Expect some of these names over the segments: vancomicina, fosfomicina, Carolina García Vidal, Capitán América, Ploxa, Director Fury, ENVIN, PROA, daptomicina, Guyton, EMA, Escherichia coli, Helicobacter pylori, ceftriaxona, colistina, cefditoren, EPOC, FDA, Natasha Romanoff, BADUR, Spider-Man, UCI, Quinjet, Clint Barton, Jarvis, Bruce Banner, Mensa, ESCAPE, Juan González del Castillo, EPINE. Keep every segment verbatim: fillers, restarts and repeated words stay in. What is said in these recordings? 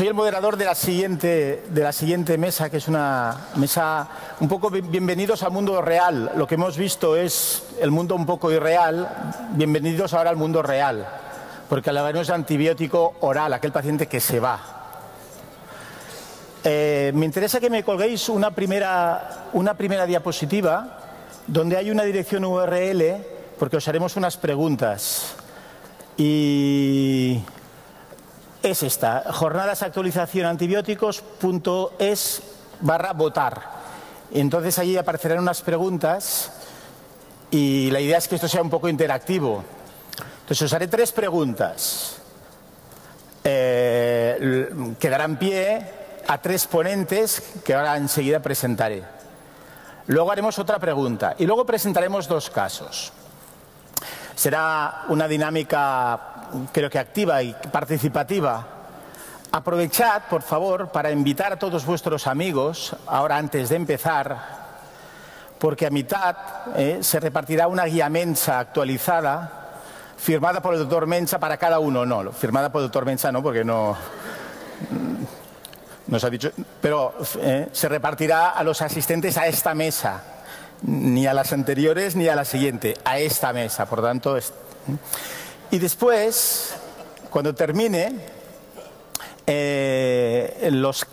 soy el moderador de la siguiente, de la siguiente mesa, que es una mesa un poco bienvenidos al mundo real. Lo que hemos visto es el mundo un poco irreal, bienvenidos ahora al mundo real, porque hablaremos de antibiótico oral, aquel paciente que se va. Eh, me interesa que me colguéis una primera, una primera diapositiva donde hay una dirección U R L, porque os haremos unas preguntas. Y es esta, jornadas actualización antibióticos punto es barra votar. Entonces allí aparecerán unas preguntas y la idea es que esto sea un poco interactivo. Entonces os haré tres preguntas. Eh, quedarán pie a tres ponentes que ahora enseguida presentaré. Luego haremos otra pregunta y luego presentaremos dos casos. Será una dinámica, creo que activa y participativa. Aprovechad, por favor, para invitar a todos vuestros amigos, ahora antes de empezar, porque a mitad eh, se repartirá una guía Mensa actualizada, firmada por el doctor Mensa para cada uno. No, firmada por el doctor Mensa no, porque no nos ha dicho. Pero eh, se repartirá a los asistentes a esta mesa, ni a las anteriores ni a la siguiente, a esta mesa. Por tanto, es... Y después, cuando termine, eh, los,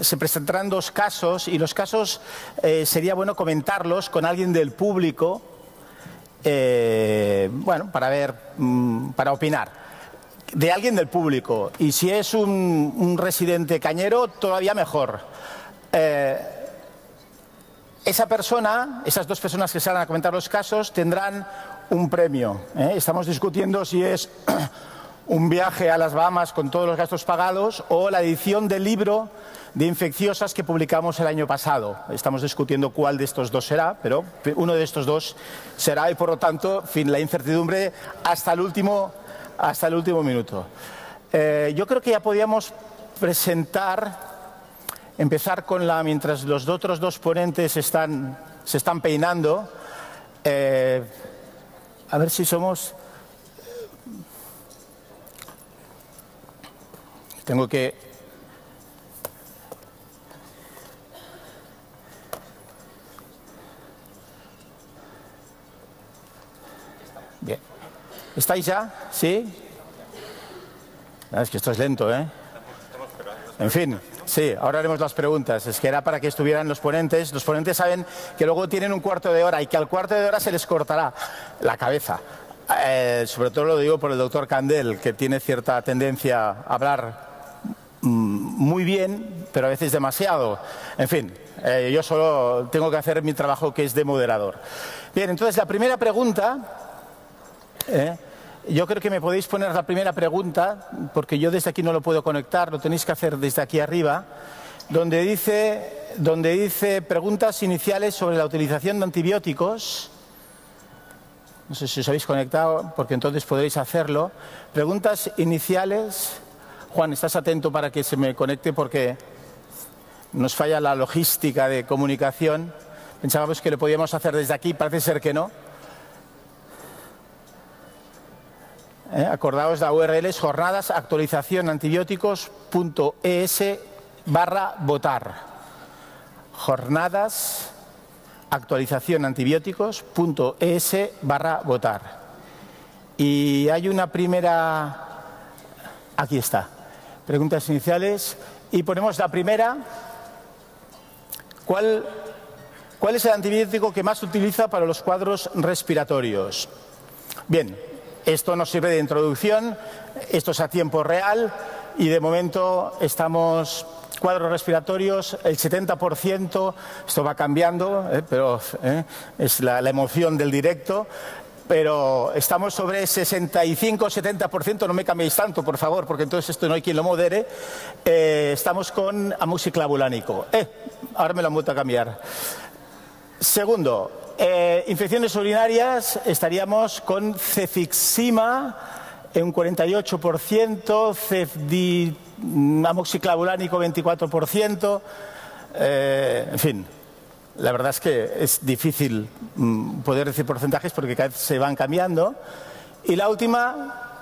se presentarán dos casos y los casos eh, sería bueno comentarlos con alguien del público, eh, bueno, para ver, para opinar, de alguien del público. Y si es un, un residente cañero, todavía mejor. Eh, esa persona, esas dos personas que salen a comentar los casos tendrán un premio. ¿eh? Estamos discutiendo si es un viaje a las Bahamas con todos los gastos pagados o la edición del libro de infecciosas que publicamos el año pasado. Estamos discutiendo cuál de estos dos será, pero uno de estos dos será y por lo tanto, fin, la incertidumbre hasta el último, hasta el último minuto. Eh, yo creo que ya podíamos presentar, empezar con la, mientras los otros dos ponentes están, se están peinando. Eh, A ver si somos... Tengo que... Bien. ¿Estáis ya? ¿Sí? Ah, es que esto es lento, ¿eh? En fin, sí, ahora haremos las preguntas. Es que era para que estuvieran los ponentes. Los ponentes saben que luego tienen un cuarto de hora y que al cuarto de hora se les cortará la cabeza. Eh, sobre todo lo digo por el doctor Candel, que tiene cierta tendencia a hablar mm, muy bien, pero a veces demasiado. En fin, eh, yo solo tengo que hacer mi trabajo, que es de moderador. Bien, entonces la primera pregunta... Eh, Yo creo que me podéis poner la primera pregunta, porque yo desde aquí no lo puedo conectar, lo tenéis que hacer desde aquí arriba, donde dice, donde dice preguntas iniciales sobre la utilización de antibióticos. No sé si os habéis conectado, porque entonces podréis hacerlo. Preguntas iniciales. Juan, estás atento para que se me conecte, porque nos falla la logística de comunicación. Pensábamos que lo podíamos hacer desde aquí, parece ser que no. Eh, acordaos, la U R L es jornadas actualización antibióticos punto es barra votar. jornadas actualización antibióticos punto es barra votar. Y hay una primera... Aquí está. Preguntas iniciales. Y ponemos la primera. ¿Cuál, cuál es el antibiótico que más se utiliza para los cuadros respiratorios? Bien. Esto nos sirve de introducción, esto es a tiempo real y de momento estamos cuadros respiratorios, el setenta por ciento, esto va cambiando, eh, pero eh, es la, la emoción del directo, pero estamos sobre sesenta y cinco a setenta por ciento, no me cambiéis tanto, por favor, porque entonces esto no hay quien lo modere, eh, estamos con amoxiclavulánico. Eh, ahora me lo han vuelto a cambiar. Segundo. Eh, infecciones urinarias, estaríamos con cefixima en un cuarenta y ocho por ciento, cefdi, amoxiclavulánico veinticuatro por ciento, eh, en fin, la verdad es que es difícil poder decir porcentajes porque cada vez se van cambiando. Y la última,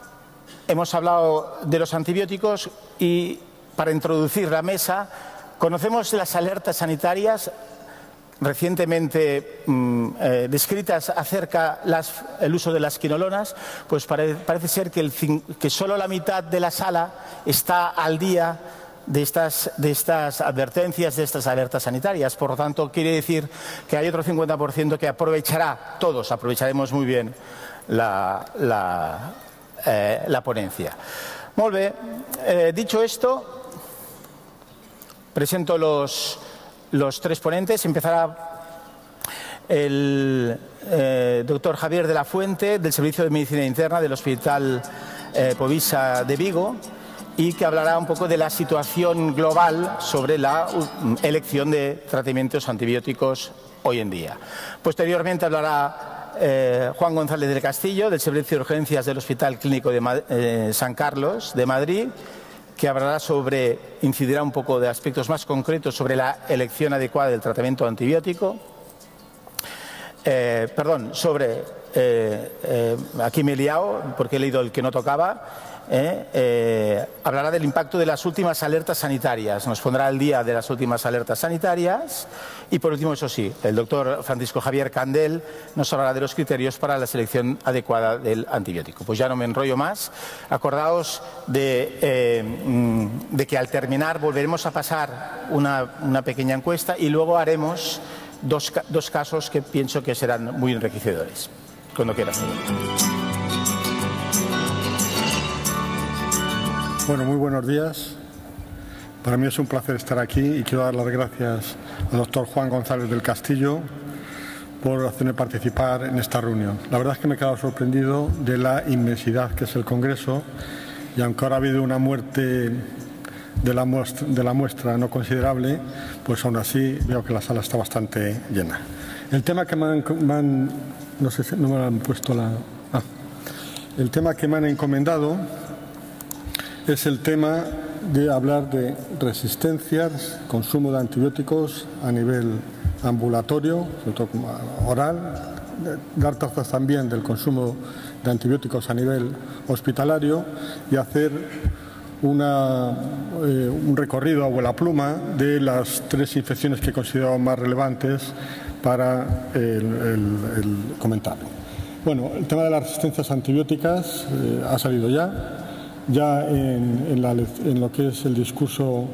hemos hablado de los antibióticos y para introducir la mesa, conocemos las alertas sanitarias recientemente mmm, eh, descritas acerca las, el uso de las quinolonas, pues pare, parece ser que, el, que solo la mitad de la sala está al día de estas, de estas advertencias, de estas alertas sanitarias. Por lo tanto, quiere decir que hay otro cincuenta por ciento que aprovechará, todos aprovecharemos muy bien la, la, eh, la ponencia. Molt bé, eh, dicho esto, presento los... los tres ponentes. Empezará el eh, doctor Javier de la Fuente, del Servicio de Medicina Interna del Hospital eh, Povisa de Vigo, y que hablará un poco de la situación global sobre la uh, elección de tratamientos antibióticos hoy en día. Posteriormente hablará eh, Juan González del Castillo, del Servicio de Urgencias del Hospital Clínico de eh, San Carlos de Madrid, que hablará sobre, incidirá un poco de aspectos más concretos sobre la elección adecuada del tratamiento antibiótico. Eh, perdón, sobre, eh, eh, aquí me he liado porque he leído el que no tocaba, eh, eh, hablará del impacto de las últimas alertas sanitarias, nos pondrá al día de las últimas alertas sanitarias y por último, eso sí, el doctor Francisco Javier Candel nos hablará de los criterios para la selección adecuada del antibiótico. Pues ya no me enrollo más, acordaos de, eh, de que al terminar volveremos a pasar una, una pequeña encuesta y luego haremos Dos, dos casos que pienso que serán muy enriquecedores. Cuando quieras. Bueno, muy buenos días. Para mí es un placer estar aquí y quiero dar las gracias al doctor Juan González del Castillo por hacerme participar en esta reunión. La verdad es que me he quedado sorprendido de la inmensidad que es el Congreso, y aunque ahora ha habido una muerte de la muestra, de la muestra no considerable, pues aún así veo que la sala está bastante llena. El tema que me han, me han no sé si no me han puesto la ah, el tema que me han encomendado es el tema de hablar de resistencias, consumo de antibióticos a nivel ambulatorio, sobre todo oral, dar trazas también del consumo de antibióticos a nivel hospitalario y hacer Una, eh, un recorrido a vuelapluma de las tres infecciones que considero más relevantes para el, el, el comentario. Bueno, el tema de las resistencias antibióticas eh, ha salido ya, ya en, en, la, en lo que es el discurso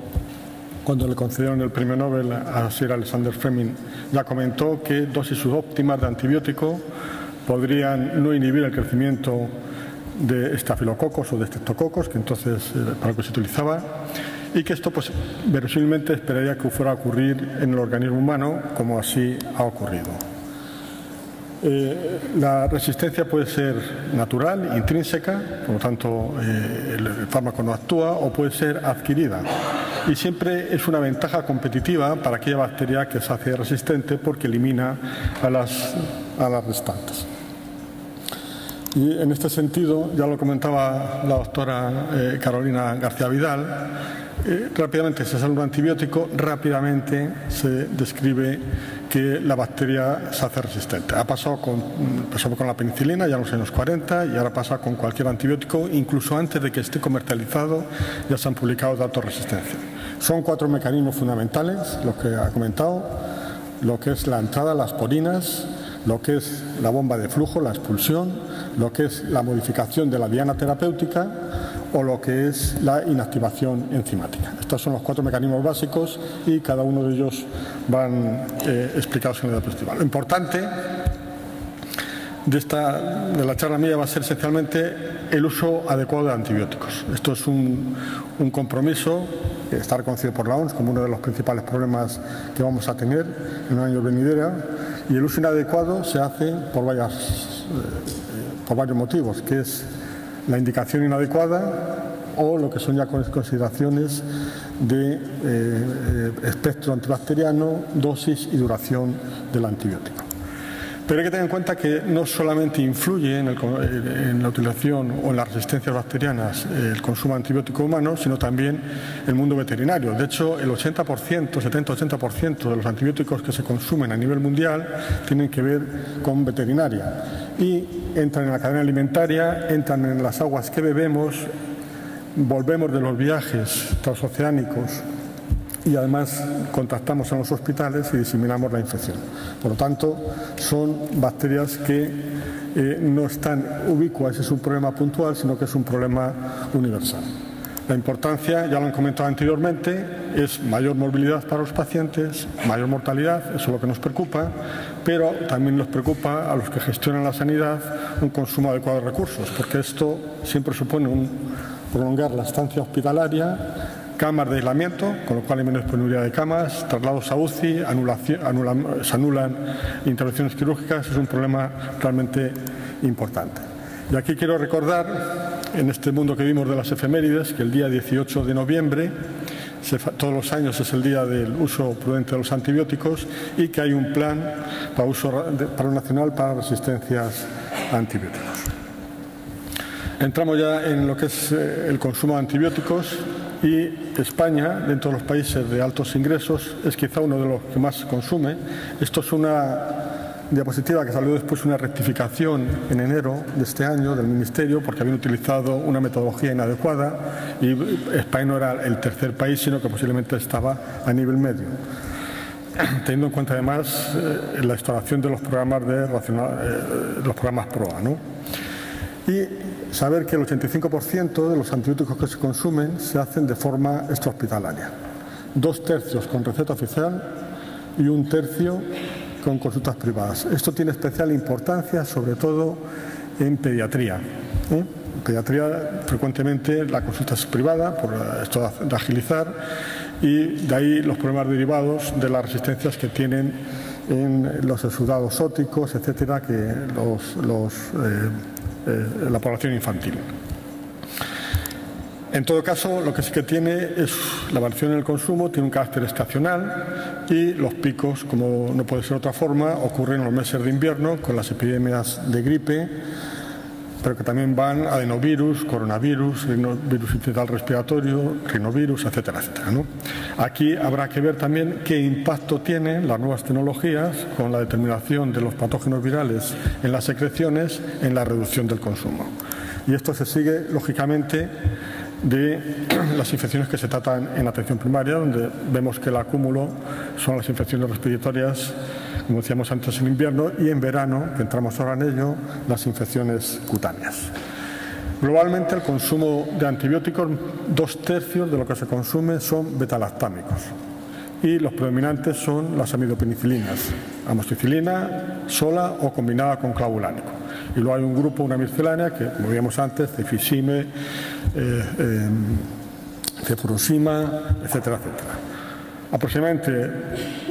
cuando le concedieron el premio Nobel a Sir Alexander Fleming, ya comentó que dosis subóptimas de antibiótico podrían no inhibir el crecimiento de estafilococos o de estreptococos, que entonces eh, para lo que se utilizaba, y que esto pues verosímilmente esperaría que fuera a ocurrir en el organismo humano, como así ha ocurrido. Eh, la resistencia puede ser natural, intrínseca, por lo tanto eh, el fármaco no actúa, o puede ser adquirida, y siempre es una ventaja competitiva para aquella bacteria que se hace resistente porque elimina a las, a las restantes. Y en este sentido, ya lo comentaba la doctora eh, Carolina García Vidal, eh, rápidamente se sale un antibiótico, rápidamente se describe que la bacteria se hace resistente. Ha pasado con, pasó con la penicilina ya en los años cuarenta y ahora pasa con cualquier antibiótico, incluso antes de que esté comercializado ya se han publicado datos de resistencia. Son cuatro mecanismos fundamentales, los que ha comentado, lo que es la entrada, las porinas, lo que es la bomba de flujo, la expulsión, lo que es la modificación de la diana terapéutica o lo que es la inactivación enzimática. Estos son los cuatro mecanismos básicos y cada uno de ellos van eh, explicados en el diapositiva. Lo importante de, esta, de la charla mía va a ser esencialmente el uso adecuado de antibióticos. Esto es un, un compromiso que está reconocido por la O M S como uno de los principales problemas que vamos a tener en un año venidero, y el uso inadecuado se hace por varias... Eh, por varios motivos, que es la indicación inadecuada o lo que son ya consideraciones de eh, espectro antibacteriano, dosis y duración del antibiótico. Pero hay que tener en cuenta que no solamente influye en, el, en la utilización o en las resistencias bacterianas el consumo antibiótico humano, sino también el mundo veterinario. De hecho, el ochenta por ciento, setenta a ochenta por ciento de los antibióticos que se consumen a nivel mundial tienen que ver con veterinaria. Y entran en la cadena alimentaria, entran en las aguas que bebemos, volvemos de los viajes transoceánicos y además contactamos en los hospitales y diseminamos la infección. Por lo tanto, son bacterias que eh, no están ubicuas, es un problema puntual, sino que es un problema universal. La importancia, ya lo han comentado anteriormente, es mayor morbilidad para los pacientes, mayor mortalidad, eso es lo que nos preocupa, pero también nos preocupa a los que gestionan la sanidad un consumo adecuado de recursos, porque esto siempre supone un prolongar la estancia hospitalaria, camas de aislamiento, con lo cual hay menos disponibilidad de camas, traslados a U C I, anulación, anulan, se anulan intervenciones quirúrgicas, es un problema realmente importante. Y aquí quiero recordar, en este mundo que vimos de las efemérides, que el día dieciocho de noviembre, se, todos los años es el día del uso prudente de los antibióticos y que hay un plan para uso para nacional para resistencias a antibióticos. Entramos ya en lo que es el consumo de antibióticos. Y España, dentro de los países de altos ingresos, es quizá uno de los que más consume. Esto es una diapositiva que salió después de una rectificación en enero de este año del Ministerio, porque habían utilizado una metodología inadecuada y España no era el tercer país, sino que posiblemente estaba a nivel medio. Teniendo en cuenta además eh, la instalación de los programas, de, eh, los programas PROA, ¿no? Y saber que el ochenta y cinco por ciento de los antibióticos que se consumen se hacen de forma extrahospitalaria. Dos tercios con receta oficial y un tercio con consultas privadas. Esto tiene especial importancia, sobre todo en pediatría. ¿Eh? En pediatría, frecuentemente la consulta es privada, por esto de agilizar, y de ahí los problemas derivados de las resistencias que tienen en los exudados óticos, etcétera, que los... los eh, la población infantil. En todo caso, lo que sí que tiene es la variación en el consumo, tiene un carácter estacional y los picos, como no puede ser de otra forma, ocurren en los meses de invierno con las epidemias de gripe, pero que también van adenovirus, coronavirus, virus incidental respiratorio, rinovirus, etcétera, etcétera, ¿no? Aquí habrá que ver también qué impacto tienen las nuevas tecnologías con la determinación de los patógenos virales en las secreciones en la reducción del consumo. Y esto se sigue, lógicamente, de las infecciones que se tratan en atención primaria, donde vemos que el acúmulo son las infecciones respiratorias, como decíamos antes, en invierno, y en verano, que entramos ahora en ello, las infecciones cutáneas. Globalmente, el consumo de antibióticos, dos tercios de lo que se consume son betalactámicos y los predominantes son las amidopenicilinas, amoxicilina sola o combinada con clavulánico. Y luego hay un grupo, una miscelánea, que, como veíamos antes, cefixime, eh, eh, cefurosima, etcétera, etcétera. Aproximadamente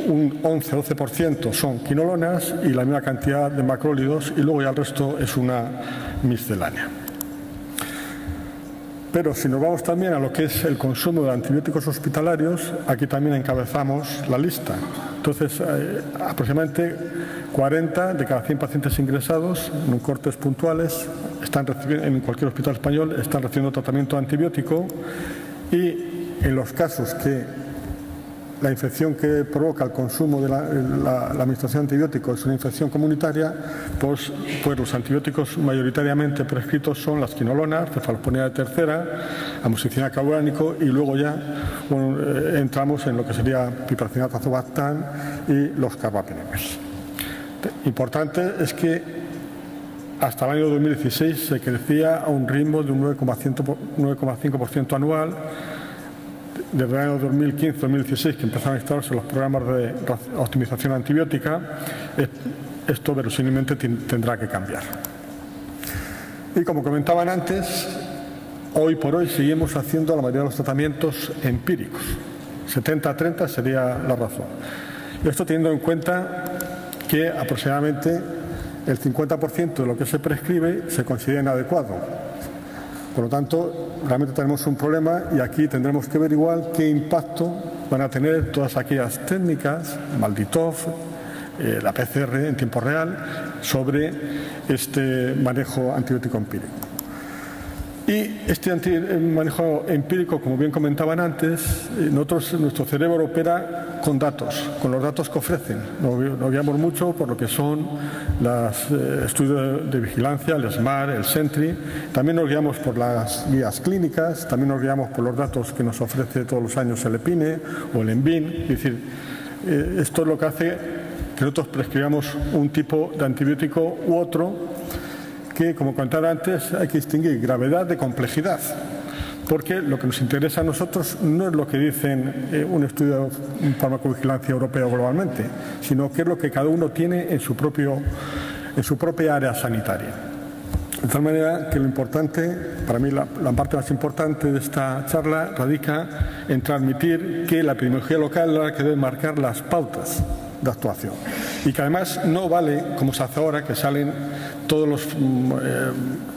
un once a doce por ciento son quinolonas y la misma cantidad de macrólidos, y luego ya el resto es una miscelánea. Pero si nos vamos también a lo que es el consumo de antibióticos hospitalarios, aquí también encabezamos la lista. Entonces, eh, aproximadamente cuarenta de cada cien pacientes ingresados en cortes puntuales están recibiendo, en cualquier hospital español están recibiendo tratamiento antibiótico, y en los casos que la infección que provoca el consumo de la, la, la administración de antibióticos es una infección comunitaria, pues, pues los antibióticos mayoritariamente prescritos son las quinolonas, cefaloponía de tercera, amoxicilina clavulánico, y luego ya bueno, eh, entramos en lo que sería piperacinato, azobactam y los carbapenemes. Importante es que hasta el año dos mil dieciséis se crecía a un ritmo de un nueve coma cinco por ciento anual. Desde el año dos mil quince a dos mil dieciséis, que empezaron a instalarse los programas de optimización antibiótica, esto verosímilmente tendrá que cambiar. Y como comentaban antes, hoy por hoy seguimos haciendo la mayoría de los tratamientos empíricos. setenta a treinta sería la razón. Esto teniendo en cuenta que aproximadamente el cincuenta por ciento de lo que se prescribe se considera inadecuado. Por lo tanto, realmente tenemos un problema, y aquí tendremos que ver igual qué impacto van a tener todas aquellas técnicas, Malditov, eh, la P C R en tiempo real, sobre este manejo antibiótico empírico. Y este manejo empírico, como bien comentaban antes, nosotros, nuestro cerebro opera con datos, con los datos que ofrecen. No guiamos mucho por lo que son los eh, estudios de vigilancia, el SMART, el Sentry. También nos guiamos por las guías clínicas, también nos guiamos por los datos que nos ofrece todos los años el EPINE o el ENVIN. Es decir, eh, esto es lo que hace que nosotros prescribamos un tipo de antibiótico u otro, que, como comentaba antes, hay que distinguir gravedad de complejidad, porque lo que nos interesa a nosotros no es lo que dicen eh, un estudio de farmacovigilancia europeo globalmente, sino que es lo que cada uno tiene en su, propio, en su propia área sanitaria. De tal manera que lo importante, para mí la, la parte más importante de esta charla radica en transmitir que la epidemiología local es la que debe marcar las pautas de actuación, y que además no vale, como se hace ahora, que salen todos los eh,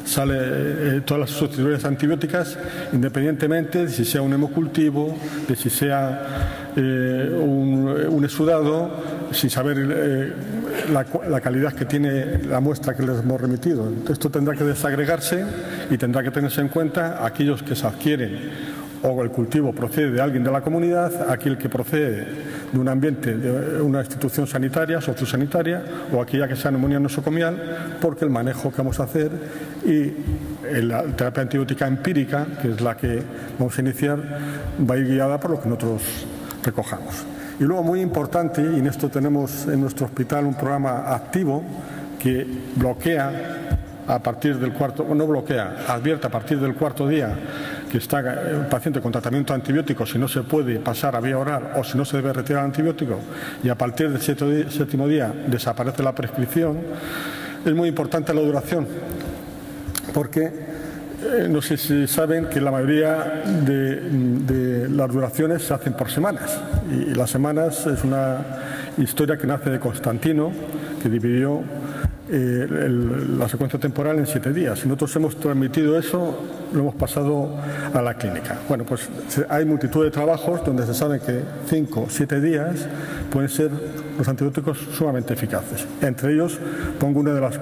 sale eh, todas las sustituciones antibióticas, independientemente de si sea un hemocultivo, de si sea eh, un, un exudado, sin saber eh, la, la calidad que tiene la muestra que les hemos remitido. Esto tendrá que desagregarse y tendrá que tenerse en cuenta aquellos que se adquieren, o el cultivo procede de alguien de la comunidad, aquel que procede de un ambiente, de una institución sanitaria, sociosanitaria, o aquella que sea neumonía nosocomial, porque el manejo que vamos a hacer y la terapia antibiótica empírica, que es la que vamos a iniciar, va a ir guiada por lo que nosotros recojamos. Y luego, muy importante, y en esto tenemos en nuestro hospital un programa activo que bloquea a partir del cuarto, o no bloquea, advierte a partir del cuarto día que está el paciente con tratamiento antibiótico, si no se puede pasar a vía oral o si no se debe retirar el antibiótico, y a partir del séptimo día desaparece la prescripción. Es muy importante la duración, porque eh, no sé si saben que la mayoría de, de las duraciones se hacen por semanas, y, y las semanas es una historia que nace de Constantino, que dividió Eh, el, la secuencia temporal en siete días. Nosotros hemos transmitido eso, lo hemos pasado a la clínica. Bueno, pues hay multitud de trabajos donde se sabe que cinco o siete días pueden ser los antibióticos sumamente eficaces. Entre ellos pongo una de las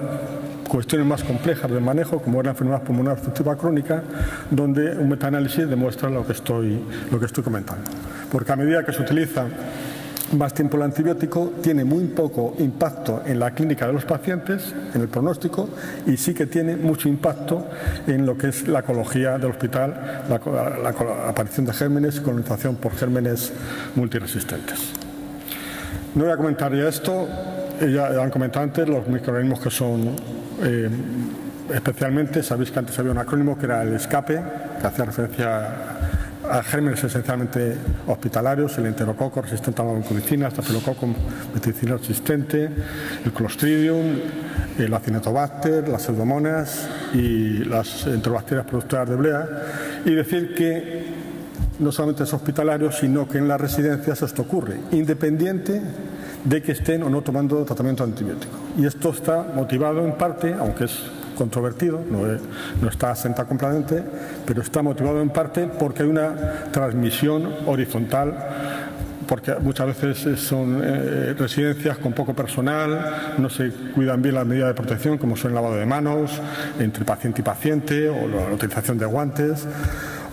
cuestiones más complejas del manejo, como es la enfermedad pulmonar obstructiva crónica, donde un metaanálisis demuestra lo que estoy, lo que estoy comentando. Porque a medida que se utiliza más tiempo el antibiótico, tiene muy poco impacto en la clínica de los pacientes, en el pronóstico, y sí que tiene mucho impacto en lo que es la ecología del hospital, la, la, la aparición de gérmenes y colonización por gérmenes multiresistentes. No voy a comentar ya esto, ya han comentado antes los microorganismos que son eh, especialmente, sabéis que antes había un acrónimo que era el ESCAPE, que hacía referencia a a gérmenes esencialmente hospitalarios, el enterococo resistente a la vancomicina, el estafilococo meticina resistente, el clostridium, el acinetobacter, las pseudomonas y las enterobacterias productoras de blea. Y decir que no solamente es hospitalario, sino que en las residencias esto ocurre, independiente de que estén o no tomando tratamiento antibiótico. Y esto está motivado en parte, aunque es controvertido, no, es, no está asentado completamente, pero está motivado en parte porque hay una transmisión horizontal, porque muchas veces son eh, residencias con poco personal, no se cuidan bien las medidas de protección, como son el lavado de manos entre paciente y paciente, o la utilización de guantes,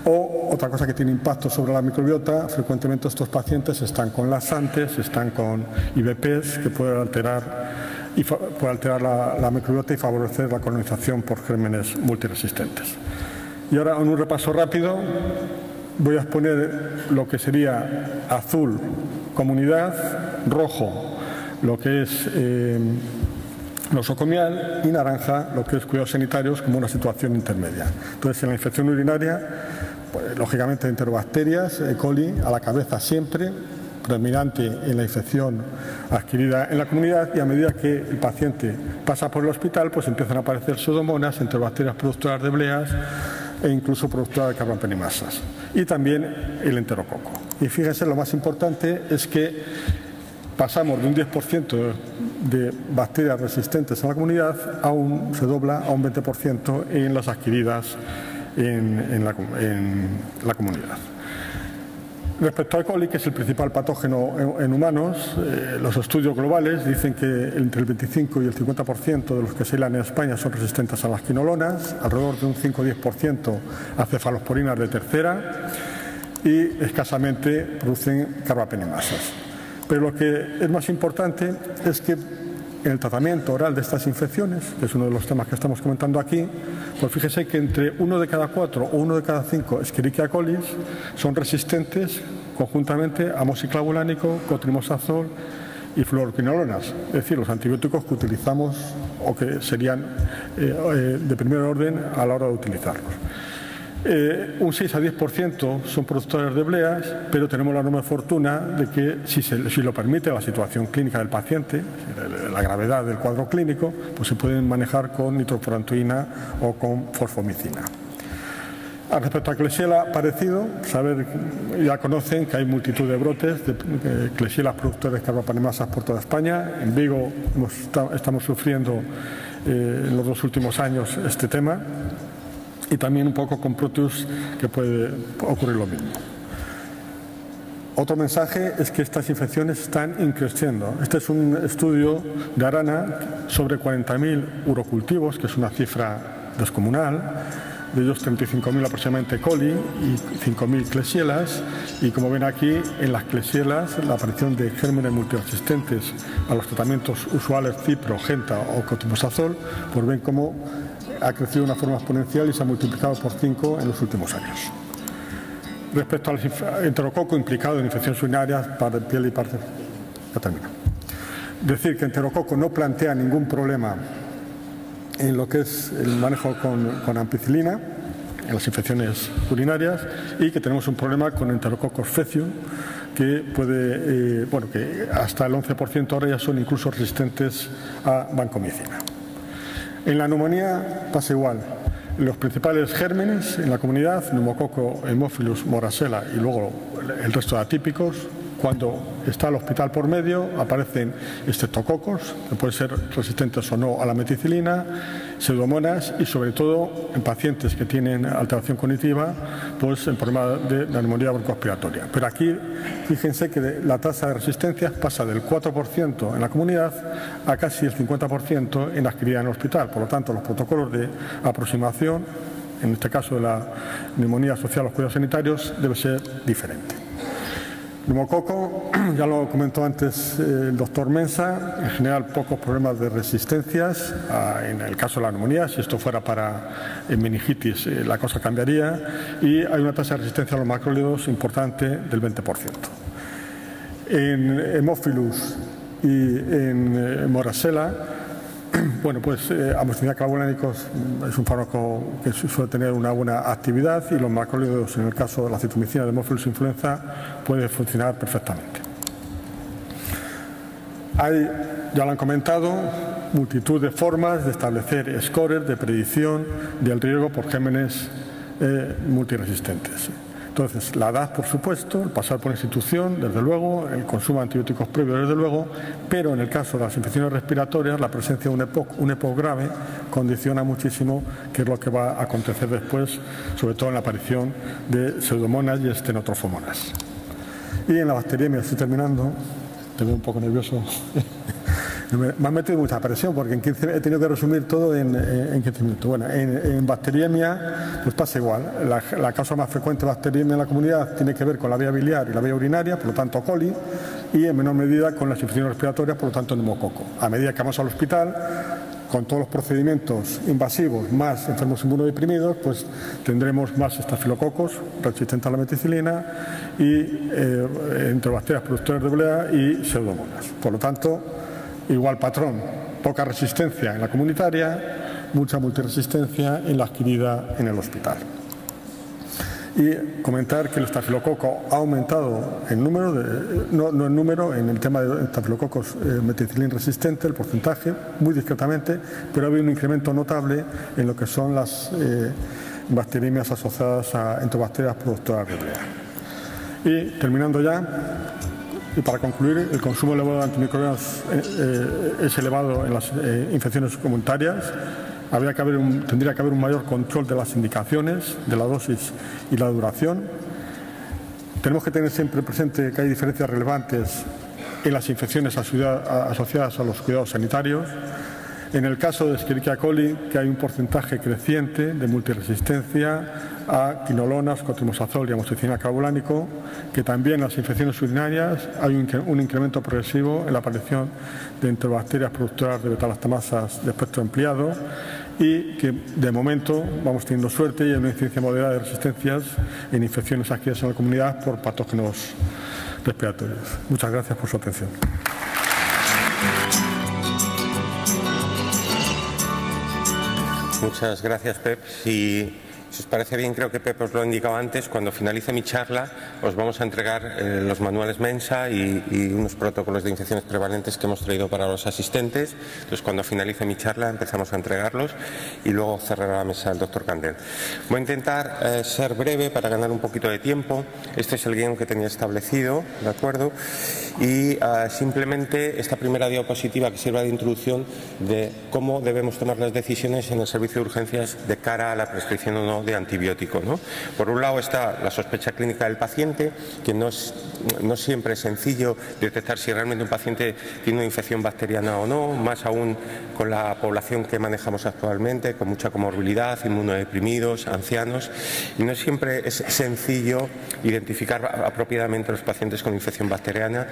o otra cosa que tiene impacto sobre la microbiota. Frecuentemente estos pacientes están con laxantes, están con I V Ps que pueden alterar y puede alterar la, la microbiota y favorecer la colonización por gérmenes multiresistentes. Y ahora, en un repaso rápido, voy a exponer lo que sería azul, comunidad, rojo, lo que es eh, nosocomial, y naranja, lo que es cuidados sanitarios, como una situación intermedia. Entonces, en la infección urinaria, pues, lógicamente, enterobacterias, E. coli, a la cabeza siempre, predominante en la infección adquirida en la comunidad, y a medida que el paciente pasa por el hospital, pues empiezan a aparecer pseudomonas, enterobacterias productoras de bleas e incluso productoras de carbampenemasas, y también el enterococo. Y fíjense, lo más importante es que pasamos de un diez por ciento de bacterias resistentes a la comunidad a un, se dobla a un veinte por ciento en las adquiridas en, en, la, en la comunidad. Respecto al coli, que es el principal patógeno en, en humanos, eh, los estudios globales dicen que entre el veinticinco y el cincuenta por ciento de los que se hilan en España son resistentes a las quinolonas, alrededor de un cinco o diez por ciento a cefalosporinas de tercera y escasamente producen carbapenemasas. Pero lo que es más importante es que en el tratamiento oral de estas infecciones, que es uno de los temas que estamos comentando aquí, pues fíjese que entre uno de cada cuatro o uno de cada cinco Escherichia coli son resistentes conjuntamente a moxiclavulánico, cotrimosazol y fluoroquinolonas, es decir, los antibióticos que utilizamos o que serían eh, de primer orden a la hora de utilizarlos. Eh, un seis a diez por ciento son productores de bleas, pero tenemos la enorme fortuna de que, si, se, si lo permite la situación clínica del paciente, la gravedad del cuadro clínico, pues se pueden manejar con nitrofurantoína o con fosfomicina. Al respecto a Klebsiella, parecido, saber, ya conocen que hay multitud de brotes de eh, Klebsiella productores de carbapenemasas por toda España. En Vigo hemos, estamos sufriendo eh, en los dos últimos años este tema. Y también un poco con Proteus, que puede ocurrir lo mismo. Otro mensaje es que estas infecciones están increciendo. Este es un estudio de Arana sobre cuarenta mil urocultivos, que es una cifra descomunal. De ellos treinta y cinco mil aproximadamente coli y cinco mil klebsiellas. Y como ven aquí, en las klebsiellas la aparición de gérmenes multiresistentes a los tratamientos usuales cipro, genta o cotrimosazol, pues ven cómo ha crecido de una forma exponencial y se ha multiplicado por cinco en los últimos años. Respecto al enterococo implicado en infecciones urinarias para piel y parte... Ya termino. Decir que enterococo no plantea ningún problema en lo que es el manejo con, con ampicilina, en las infecciones urinarias, y que tenemos un problema con enterococcus faecium, que puede, eh, bueno, que hasta el once por ciento ahora ya son incluso resistentes a vancomicina. En la neumonía pasa igual. Los principales gérmenes en la comunidad, neumococo, hemophilus, morasela y luego el resto de atípicos. Cuando está el hospital por medio aparecen estreptococos, que pueden ser resistentes o no a la meticilina, pseudomonas y sobre todo en pacientes que tienen alteración cognitiva, pues el problema de la neumonía broncoaspiratoria. Pero aquí fíjense que la tasa de resistencias pasa del cuatro por ciento en la comunidad a casi el cincuenta por ciento en la adquirida en el hospital. Por lo tanto, los protocolos de aproximación, en este caso de la neumonía asociada a los cuidados sanitarios, debe ser diferente. Neumococo, ya lo comentó antes el doctor Mensa, en general pocos problemas de resistencias, en el caso de la neumonía, si esto fuera para meningitis la cosa cambiaría, y hay una tasa de resistencia a los macrólidos importante del veinte por ciento. En hemophilus y en morasela, bueno, pues eh, amoxicilina clavulánicos es un fármaco que suele tener una buena actividad y los macrólidos, en el caso de la citromicina de hemophilus influenza, puede funcionar perfectamente. Hay, ya lo han comentado, multitud de formas de establecer scores de predicción del riesgo por gérmenes eh, multiresistentes. Entonces, la edad, por supuesto, el pasar por institución, desde luego, el consumo de antibióticos previos, desde luego, pero en el caso de las infecciones respiratorias, la presencia de un EPOC, un EPOC grave condiciona muchísimo qué es lo que va a acontecer después, sobre todo en la aparición de pseudomonas y estenotrofomonas. Y en la bacteriemia, estoy terminando, te veo un poco nervioso. Me han metido mucha presión porque en quince, he tenido que resumir todo en, en quince minutos. Bueno, en, en bacteriemia pues pasa igual. La, la causa más frecuente de bacteriemia en la comunidad tiene que ver con la vía biliar y la vía urinaria, por lo tanto coli, y en menor medida con las infecciones respiratorias, por lo tanto neumococo. A medida que vamos al hospital, con todos los procedimientos invasivos más enfermos inmunodeprimidos, pues tendremos más estafilococos resistentes a la meticilina y eh, entre bacterias productores de blea y pseudomonas. Por lo tanto, igual patrón, poca resistencia en la comunitaria, mucha multiresistencia en la adquirida en el hospital. Y comentar que el estafilococo ha aumentado en número, de, no, no en número, en el tema de estafilococos eh, meticilina resistente, el porcentaje, muy discretamente, pero ha habido un incremento notable en lo que son las eh, bacteriemias asociadas a enterobacterias productoras de urea. Y terminando ya. Y para concluir, el consumo elevado de antimicrobianos eh, es elevado en las eh, infecciones comunitarias. Habría que haber un, tendría que haber un mayor control de las indicaciones, de la dosis y la duración. Tenemos que tener siempre presente que hay diferencias relevantes en las infecciones asociadas a los cuidados sanitarios. En el caso de Escherichia coli, que hay un porcentaje creciente de multiresistencia a quinolonas, cotrimosazol y amoxicilina carbobulánico, que también en las infecciones urinarias hay un, un incremento progresivo en la aparición de enterobacterias productoras de betalactamasas de espectro ampliado, y que de momento vamos teniendo suerte y hay una incidencia moderada de resistencias en infecciones adquiridas en la comunidad por patógenos respiratorios. Muchas gracias por su atención. Muchas gracias, Pep. Si, si os parece bien, creo que Pep os lo ha indicado antes, cuando finalice mi charla os vamos a entregar eh, los manuales Mensa y, y unos protocolos de infecciones prevalentes que hemos traído para los asistentes. Entonces, cuando finalice mi charla empezamos a entregarlos y luego cerrará la mesa el doctor Candel. Voy a intentar eh, ser breve para ganar un poquito de tiempo. Este es el guión que tenía establecido, ¿de acuerdo? Y eh, simplemente esta primera diapositiva que sirva de introducción de cómo debemos tomar las decisiones en el servicio de urgencias de cara a la prescripción o no de antibiótico, ¿no? Por un lado está la sospecha clínica del paciente, que no es, no siempre es sencillo detectar si realmente un paciente tiene una infección bacteriana o no, más aún con la población que manejamos actualmente, con mucha comorbilidad, inmunodeprimidos, ancianos, y no siempre es sencillo identificar apropiadamente a los pacientes con infección bacteriana.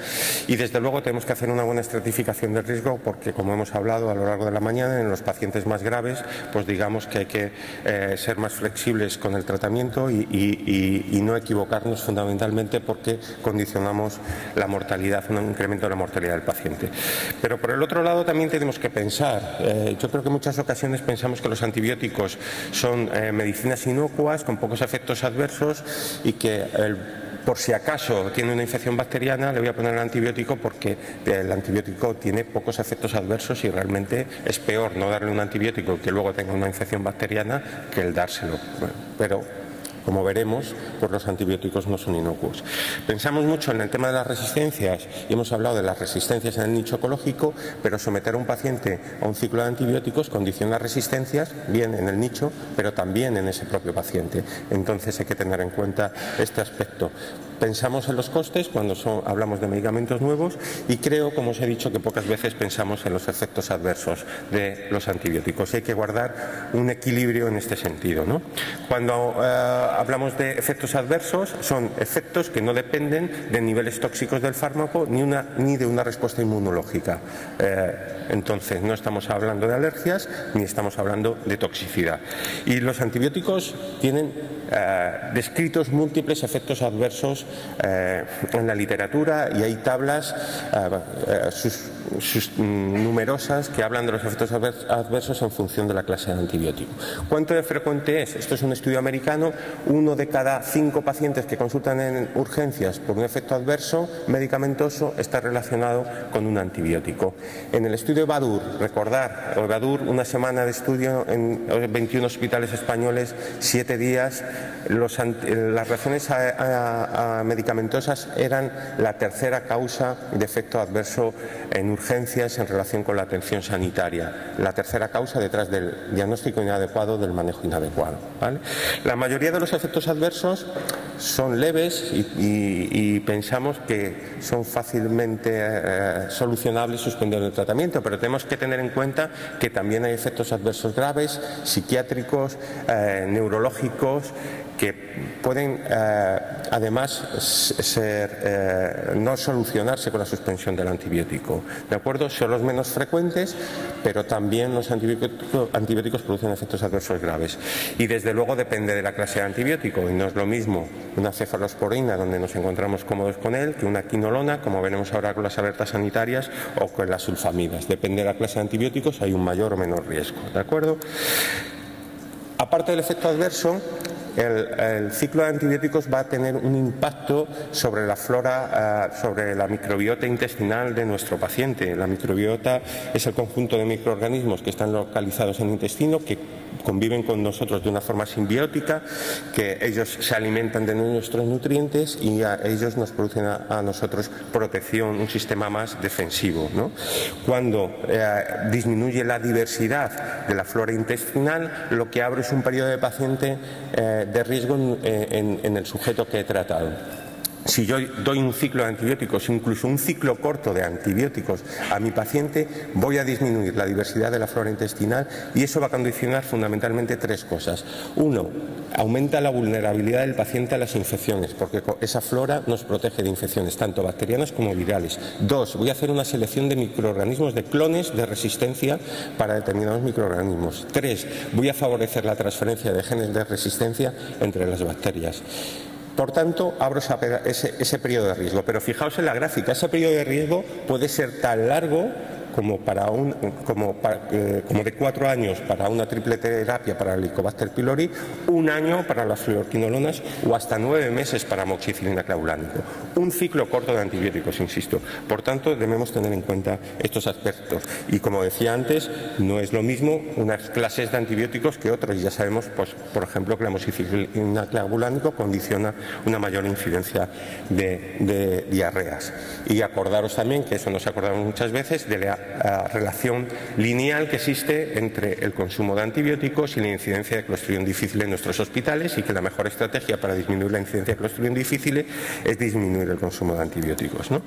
Y desde luego tenemos que hacer una buena estratificación del riesgo, porque como hemos hablado a lo largo de la mañana, en los pacientes más graves, pues digamos que hay que eh, ser más flexibles con el tratamiento y, y, y, y no equivocarnos fundamentalmente, porque condicionamos la mortalidad, un incremento de la mortalidad del paciente. Pero por el otro lado también tenemos que pensar, eh, yo creo que en muchas ocasiones pensamos que los antibióticos son eh, medicinas inocuas con pocos efectos adversos y que el por si acaso tiene una infección bacteriana le voy a poner el antibiótico porque el antibiótico tiene pocos efectos adversos, y realmente es peor no darle un antibiótico que luego tenga una infección bacteriana que el dárselo. Bueno, pero como veremos, pues los antibióticos no son inocuos. Pensamos mucho en el tema de las resistencias y hemos hablado de las resistencias en el nicho ecológico, pero someter a un paciente a un ciclo de antibióticos condiciona resistencias, bien en el nicho, pero también en ese propio paciente. Entonces hay que tener en cuenta este aspecto. Pensamos en los costes cuando son, hablamos de medicamentos nuevos, y creo, como os he dicho, que pocas veces pensamos en los efectos adversos de los antibióticos. Hay que guardar un equilibrio en este sentido, ¿no? Cuando eh, hablamos de efectos adversos, son efectos que no dependen de niveles tóxicos del fármaco ni, una, ni de una respuesta inmunológica. Eh, entonces, no estamos hablando de alergias ni estamos hablando de toxicidad. Y los antibióticos tienen Eh, descritos múltiples efectos adversos eh, en la literatura, y hay tablas eh, sus, sus, numerosas que hablan de los efectos adversos en función de la clase de antibiótico. ¿Cuánto de frecuente es? Esto es un estudio americano. Uno de cada cinco pacientes que consultan en urgencias por un efecto adverso medicamentoso está relacionado con un antibiótico. En el estudio BADUR, recordar, BADUR, una semana de estudio en veintiún hospitales españoles, siete días. Los, las reacciones a, a, a medicamentosas eran la tercera causa de efecto adverso en urgencias en relación con la atención sanitaria, la tercera causa detrás del diagnóstico inadecuado, del manejo inadecuado, ¿vale? La mayoría de los efectos adversos son leves y, y, y pensamos que son fácilmente eh, solucionables suspendiendo el tratamiento, pero tenemos que tener en cuenta que también hay efectos adversos graves, psiquiátricos, eh, neurológicos, que pueden eh, además ser, eh, no solucionarse con la suspensión del antibiótico, ¿de acuerdo? Son los menos frecuentes, pero también los antibióticos, antibióticos producen efectos adversos graves, y desde luego depende de la clase de antibiótico, y no es lo mismo una cefalosporina, donde nos encontramos cómodos con él, que una quinolona, como veremos ahora con las alertas sanitarias, o con las sulfamidas. Depende de la clase de antibióticos hay un mayor o menor riesgo, ¿de acuerdo? Aparte del efecto adverso, El, el ciclo de antibióticos va a tener un impacto sobre la flora, eh, sobre la microbiota intestinal de nuestro paciente. La microbiota es el conjunto de microorganismos que están localizados en el intestino, que conviven con nosotros de una forma simbiótica, que ellos se alimentan de nuestros nutrientes y a ellos nos producen a, a nosotros protección, un sistema más defensivo, ¿no? Cuando eh, disminuye la diversidad de la flora intestinal, lo que abre es un periodo de paciente eh, de riesgo en, en, en el sujeto que he tratado. Si yo doy un ciclo de antibióticos, incluso un ciclo corto de antibióticos a mi paciente, voy a disminuir la diversidad de la flora intestinal, y eso va a condicionar fundamentalmente tres cosas. Uno, aumenta la vulnerabilidad del paciente a las infecciones, porque esa flora nos protege de infecciones, tanto bacterianas como virales. Dos, voy a hacer una selección de microorganismos, de clones de resistencia para determinados microorganismos. Tres, voy a favorecer la transferencia de genes de resistencia entre las bacterias. Por tanto, abro ese, ese periodo de riesgo. Pero fijaos en la gráfica, ese periodo de riesgo puede ser tan largo como, para un, como, para, eh, como de cuatro años para una triple terapia para el Helicobacter pylori, un año para las fluoroquinolonas o hasta nueve meses para amoxicilina clavulánica. Un ciclo corto de antibióticos, insisto. Por tanto, debemos tener en cuenta estos aspectos. Y como decía antes, no es lo mismo unas clases de antibióticos que otros. Ya sabemos, pues, por ejemplo, que la amoxicilina clavulánica condiciona una mayor incidencia de, de diarreas. Y acordaros también, que eso nos acordamos muchas veces, de la La relación lineal que existe entre el consumo de antibióticos y la incidencia de Clostridium difficile en nuestros hospitales, y que la mejor estrategia para disminuir la incidencia de Clostridium difficile es disminuir el consumo de antibióticos, ¿no?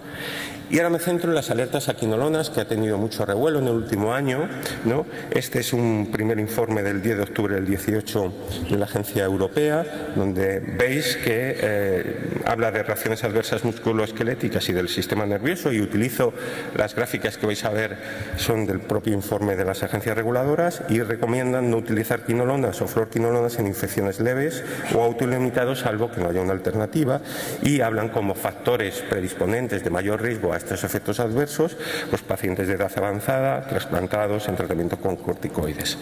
Y ahora me centro en las alertas a quinolonas, que ha tenido mucho revuelo en el último año, ¿no? Este es un primer informe del diez de octubre del dieciocho de la Agencia Europea, donde veis que eh, habla de reacciones adversas musculoesqueléticas y del sistema nervioso, y utilizo las gráficas que vais a ver son del propio informe de las agencias reguladoras, y recomiendan no utilizar quinolonas o fluoroquinolonas en infecciones leves o autolimitados, salvo que no haya una alternativa, y hablan como factores predisponentes de mayor riesgo a estos efectos adversos los pacientes de edad avanzada, trasplantados, en tratamiento con corticoides.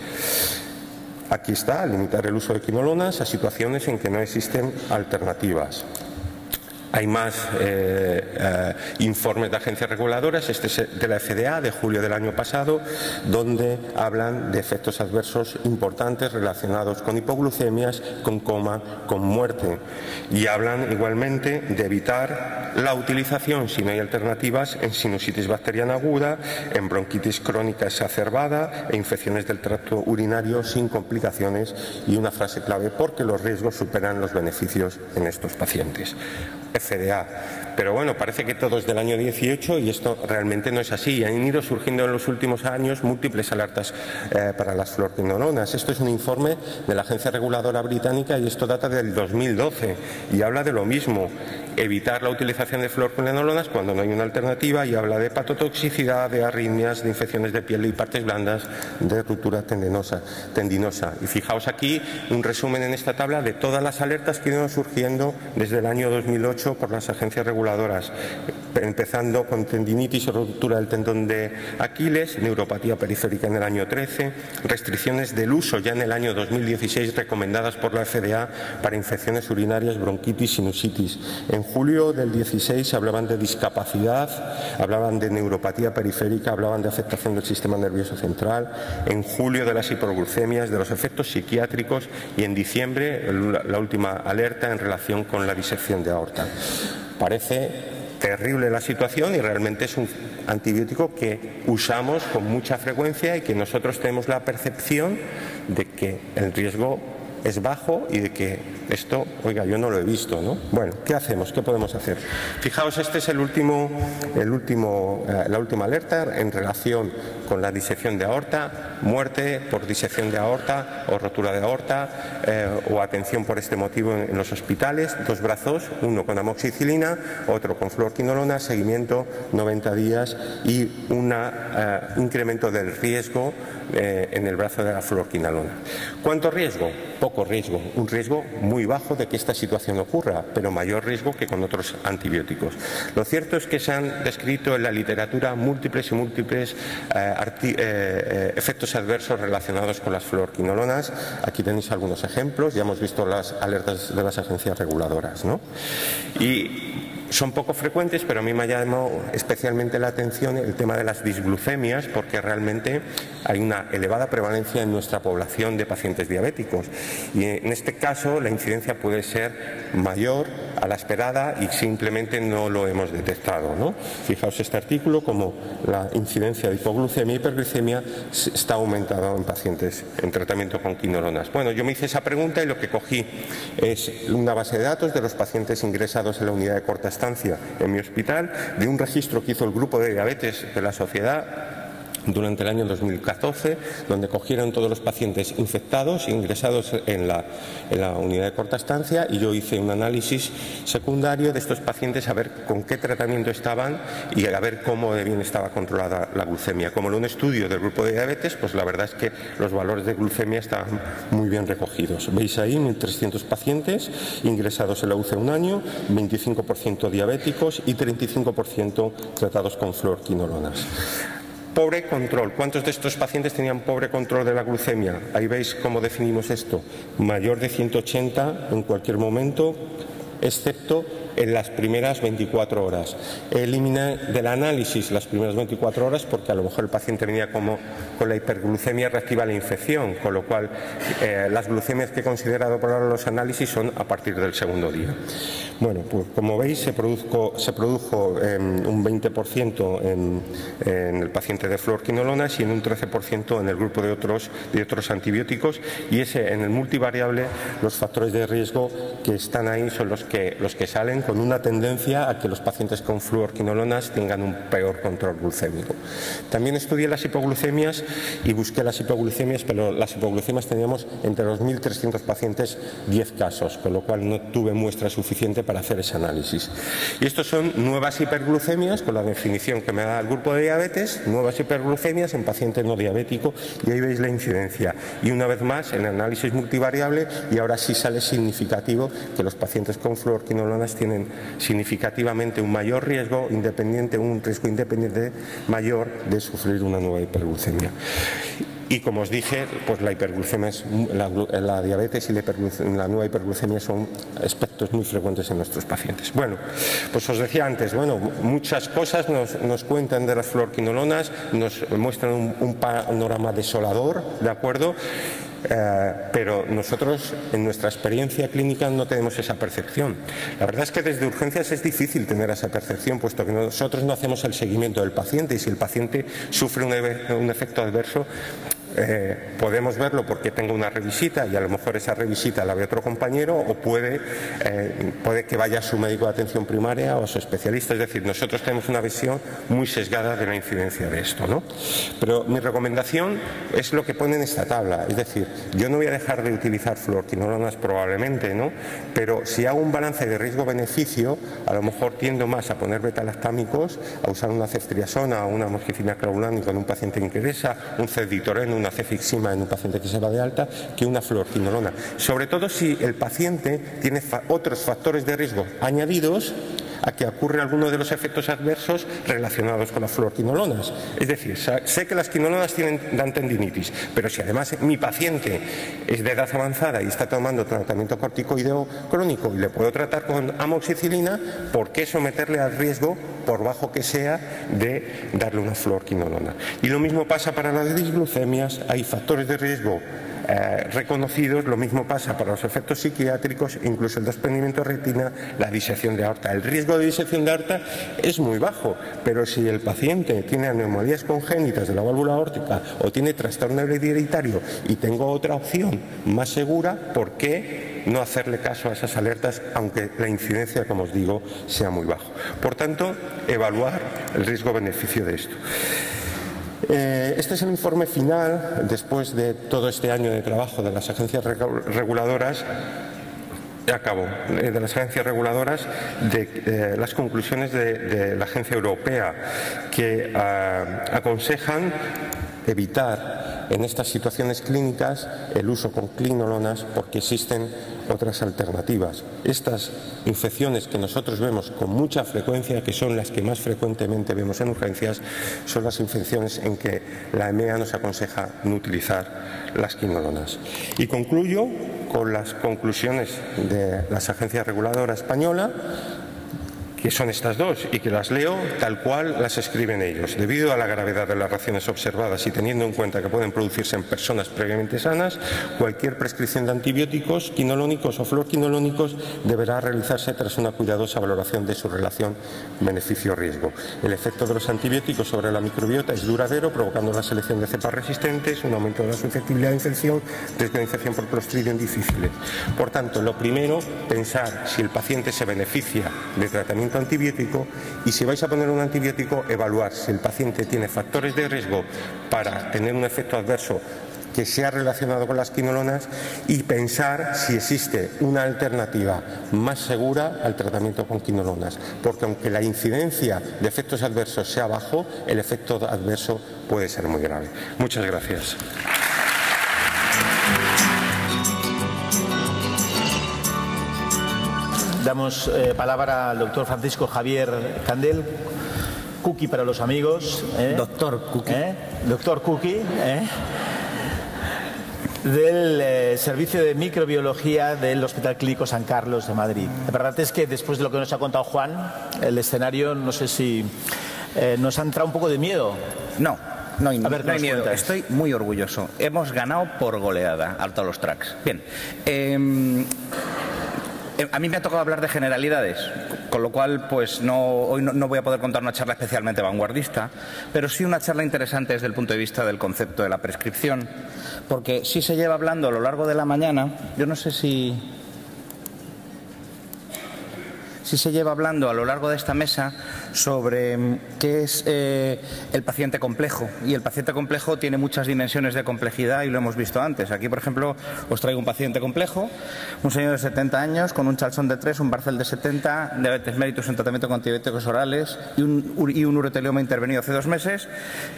Aquí está, limitar el uso de quinolonas a situaciones en que no existen alternativas. Hay más eh, eh, informes de agencias reguladoras, este es de la F D A de julio del año pasado, donde hablan de efectos adversos importantes relacionados con hipoglucemias, con coma, con muerte. Y hablan igualmente de evitar la utilización, si no hay alternativas, en sinusitis bacteriana aguda, en bronquitis crónica exacerbada e infecciones del tracto urinario sin complicaciones, y una frase clave, porque los riesgos superan los beneficios en estos pacientes. F D A. Pero bueno, parece que todo es del año dieciocho y esto realmente no es así. Han ido surgiendo en los últimos años múltiples alertas eh, para las fluoroquinolonas. Esto es un informe de la Agencia Reguladora Británica y esto data del dos mil doce y habla de lo mismo. Evitar la utilización de fluoroquinolonas cuando no hay una alternativa, y habla de hepatotoxicidad, de arritmias, de infecciones de piel y partes blandas, de ruptura tendinosa. tendinosa. Y fijaos aquí un resumen en esta tabla de todas las alertas que iban surgiendo desde el año dos mil ocho por las agencias reguladoras, empezando con tendinitis o ruptura del tendón de Aquiles, neuropatía periférica en el año trece, restricciones del uso ya en el año dos mil dieciséis recomendadas por la F D A para infecciones urinarias, bronquitis, sinusitis. En julio del dieciséis hablaban de discapacidad, hablaban de neuropatía periférica, hablaban de afectación del sistema nervioso central, en julio de las hipoglucemias, de los efectos psiquiátricos, y en diciembre la última alerta en relación con la disección de aorta. Parece terrible la situación y realmente es un antibiótico que usamos con mucha frecuencia y que nosotros tenemos la percepción de que el riesgo es bajo y de que esto, oiga, yo no lo he visto, ¿no? Bueno, ¿qué hacemos? ¿Qué podemos hacer? Fijaos, este es el último, el último, eh, la última alerta en relación con la disección de aorta, muerte por disección de aorta o rotura de aorta eh, o atención por este motivo en, en los hospitales. Dos brazos, uno con amoxicilina, otro con fluoroquinolona, seguimiento noventa días y un eh, incremento del riesgo eh, en el brazo de la fluoroquinolona. ¿Cuánto riesgo? Poco riesgo, un riesgo muy bajo de que esta situación ocurra, pero mayor riesgo que con otros antibióticos. Lo cierto es que se han descrito en la literatura múltiples y múltiples eh, arti eh, efectos adversos relacionados con las fluoroquinolonas. Aquí tenéis algunos ejemplos, ya hemos visto las alertas de las agencias reguladoras, ¿no? Y son poco frecuentes, pero a mí me ha llamado especialmente la atención el tema de las disglucemias, porque realmente hay una elevada prevalencia en nuestra población de pacientes diabéticos. Y en este caso la incidencia puede ser mayor a la esperada y simplemente no lo hemos detectado, ¿no? Fijaos este artículo como la incidencia de hipoglucemia y hiperglucemia está aumentada en pacientes en tratamiento con quinolonas. Bueno, yo me hice esa pregunta y lo que cogí es una base de datos de los pacientes ingresados en la unidad de corta estancia en mi hospital, de un registro que hizo el grupo de diabetes de la sociedad durante el año dos mil catorce, donde cogieron todos los pacientes infectados ingresados en la, en la unidad de corta estancia, y yo hice un análisis secundario de estos pacientes a ver con qué tratamiento estaban y a ver cómo de bien estaba controlada la glucemia. Como era un estudio del grupo de diabetes, pues la verdad es que los valores de glucemia estaban muy bien recogidos. Veis ahí mil trescientos pacientes ingresados en la U C I un año, veinticinco por ciento diabéticos y treinta y cinco por ciento tratados con fluoroquinolonas. Pobre control. ¿Cuántos de estos pacientes tenían pobre control de la glucemia? Ahí veis cómo definimos esto. Mayor de ciento ochenta en cualquier momento, excepto en las primeras veinticuatro horas. Elimina del análisis las primeras veinticuatro horas porque a lo mejor el paciente venía como con la hiperglucemia reactiva a la infección, con lo cual eh, las glucemias que he considerado por ahora los análisis son a partir del segundo día. Bueno, pues como veis se produjo, se produjo eh, un veinte por ciento en, en el paciente de fluoroquinolonas y en un trece por ciento en el grupo de otros, de otros antibióticos, y ese en el multivariable los factores de riesgo que están ahí son los que, los que salen, con una tendencia a que los pacientes con fluoroquinolonas tengan un peor control glucémico. También estudié las hipoglucemias y busqué las hipoglucemias, pero las hipoglucemias teníamos entre los mil trescientos pacientes diez casos, con lo cual no tuve muestra suficiente para hacer ese análisis. Y estos son nuevas hiperglucemias, con la definición que me da el grupo de diabetes, nuevas hiperglucemias en paciente no diabético, y ahí veis la incidencia. Y una vez más en análisis multivariable, y ahora sí sale significativo que los pacientes con fluoroquinolonas tienen tienen significativamente un mayor riesgo independiente, un riesgo independiente mayor de sufrir una nueva hiperglucemia. Y como os dije, pues la hiperglucemia es, la, la diabetes y la, la nueva hiperglucemia son aspectos muy frecuentes en nuestros pacientes. Bueno, pues os decía antes, bueno, muchas cosas nos, nos cuentan de las fluoroquinolonas, nos muestran un, un panorama desolador, ¿de acuerdo? Eh, pero nosotros en nuestra experiencia clínica no tenemos esa percepción. La verdad es que desde urgencias es difícil tener esa percepción, puesto que nosotros no hacemos el seguimiento del paciente, y si el paciente sufre un, un efecto adverso, Eh, podemos verlo porque tengo una revisita y a lo mejor esa revisita la ve otro compañero, o puede, eh, puede que vaya a su médico de atención primaria o a su especialista. Es decir, nosotros tenemos una visión muy sesgada de la incidencia de esto, ¿no? Pero mi recomendación es lo que pone en esta tabla. Es decir, yo no voy a dejar de utilizar fluoroquinolonas probablemente, ¿no? Pero si hago un balance de riesgo-beneficio, a lo mejor tiendo más a poner betalactámicos, a usar una ceftriaxona o una amoxicilina clavulánica en un paciente que ingresa, un ceditoreno, una cefixima en un paciente que se va de alta, que una fluoroquinolona, sobre todo si el paciente tiene fa otros factores de riesgo añadidos a que ocurre alguno de los efectos adversos relacionados con las fluoroquinolonas. Es decir, sé que las quinolonas tienen, dan tendinitis, pero si además mi paciente es de edad avanzada y está tomando tratamiento corticoideo crónico y le puedo tratar con amoxicilina, ¿por qué someterle al riesgo, por bajo que sea, de darle una fluoroquinolona? Y lo mismo pasa para las disglucemias, hay factores de riesgo Eh, reconocidos, lo mismo pasa para los efectos psiquiátricos, incluso el desprendimiento de retina, la disección de aorta. El riesgo de disección de aorta es muy bajo, pero si el paciente tiene anomalías congénitas de la válvula aórtica o tiene trastorno hereditario y tengo otra opción más segura, ¿por qué no hacerle caso a esas alertas, aunque la incidencia, como os digo, sea muy baja? Por tanto, evaluar el riesgo-beneficio de esto. Este es el informe final, después de todo este año de trabajo de las agencias reguladoras, a cabo, de las agencias reguladoras, de eh, las conclusiones de, de la Agencia Europea, que eh, aconsejan evitar en estas situaciones clínicas el uso con quinolonas porque existen otras alternativas. Estas infecciones que nosotros vemos con mucha frecuencia, que son las que más frecuentemente vemos en urgencias, son las infecciones en que la E M A nos aconseja no utilizar las quinolonas. Y concluyo con las conclusiones de las agencias reguladoras españolas, que son estas dos y que las leo tal cual las escriben ellos. Debido a la gravedad de las reacciones observadas y teniendo en cuenta que pueden producirse en personas previamente sanas, cualquier prescripción de antibióticos quinolonicos o fluoroquinolónicos deberá realizarse tras una cuidadosa valoración de su relación beneficio-riesgo. El efecto de los antibióticos sobre la microbiota es duradero, provocando la selección de cepas resistentes, un aumento de la susceptibilidad de infección, riesgo de infección por Clostridium difficile. Por tanto, lo primero, pensar si el paciente se beneficia de tratamiento antibiótico y si vais a poner un antibiótico, evaluar si el paciente tiene factores de riesgo para tener un efecto adverso que sea relacionado con las quinolonas y pensar si existe una alternativa más segura al tratamiento con quinolonas, porque aunque la incidencia de efectos adversos sea bajo, el efecto adverso puede ser muy grave. Muchas gracias. Damos eh, palabra al doctor Francisco Javier Candel, Cookie para los amigos. ¿eh? Doctor Cookie. ¿Eh? Doctor Cookie, ¿eh? del eh, Servicio de Microbiología del Hospital Clínico San Carlos de Madrid. La verdad es que después de lo que nos ha contado Juan, el escenario, no sé si eh, nos ha entrado un poco de miedo. No, no hay, a ver, no hay miedo. Cuentas. Estoy muy orgulloso. Hemos ganado por goleada, alto a los tracks. Bien. Eh... A mí me ha tocado hablar de generalidades, con lo cual pues no, hoy no, no voy a poder contar una charla especialmente vanguardista, pero sí una charla interesante desde el punto de vista del concepto de la prescripción, porque sí se lleva hablando a lo largo de la mañana, yo no sé si... Sí se lleva hablando a lo largo de esta mesa sobre qué es eh, el paciente complejo. Y el paciente complejo tiene muchas dimensiones de complejidad y lo hemos visto antes. Aquí, por ejemplo, os traigo un paciente complejo, un señor de setenta años con un Charlson de tres, un Barcel de setenta, diabetes mellitus en tratamiento con antibióticos orales y un, y un urotelioma intervenido hace dos meses,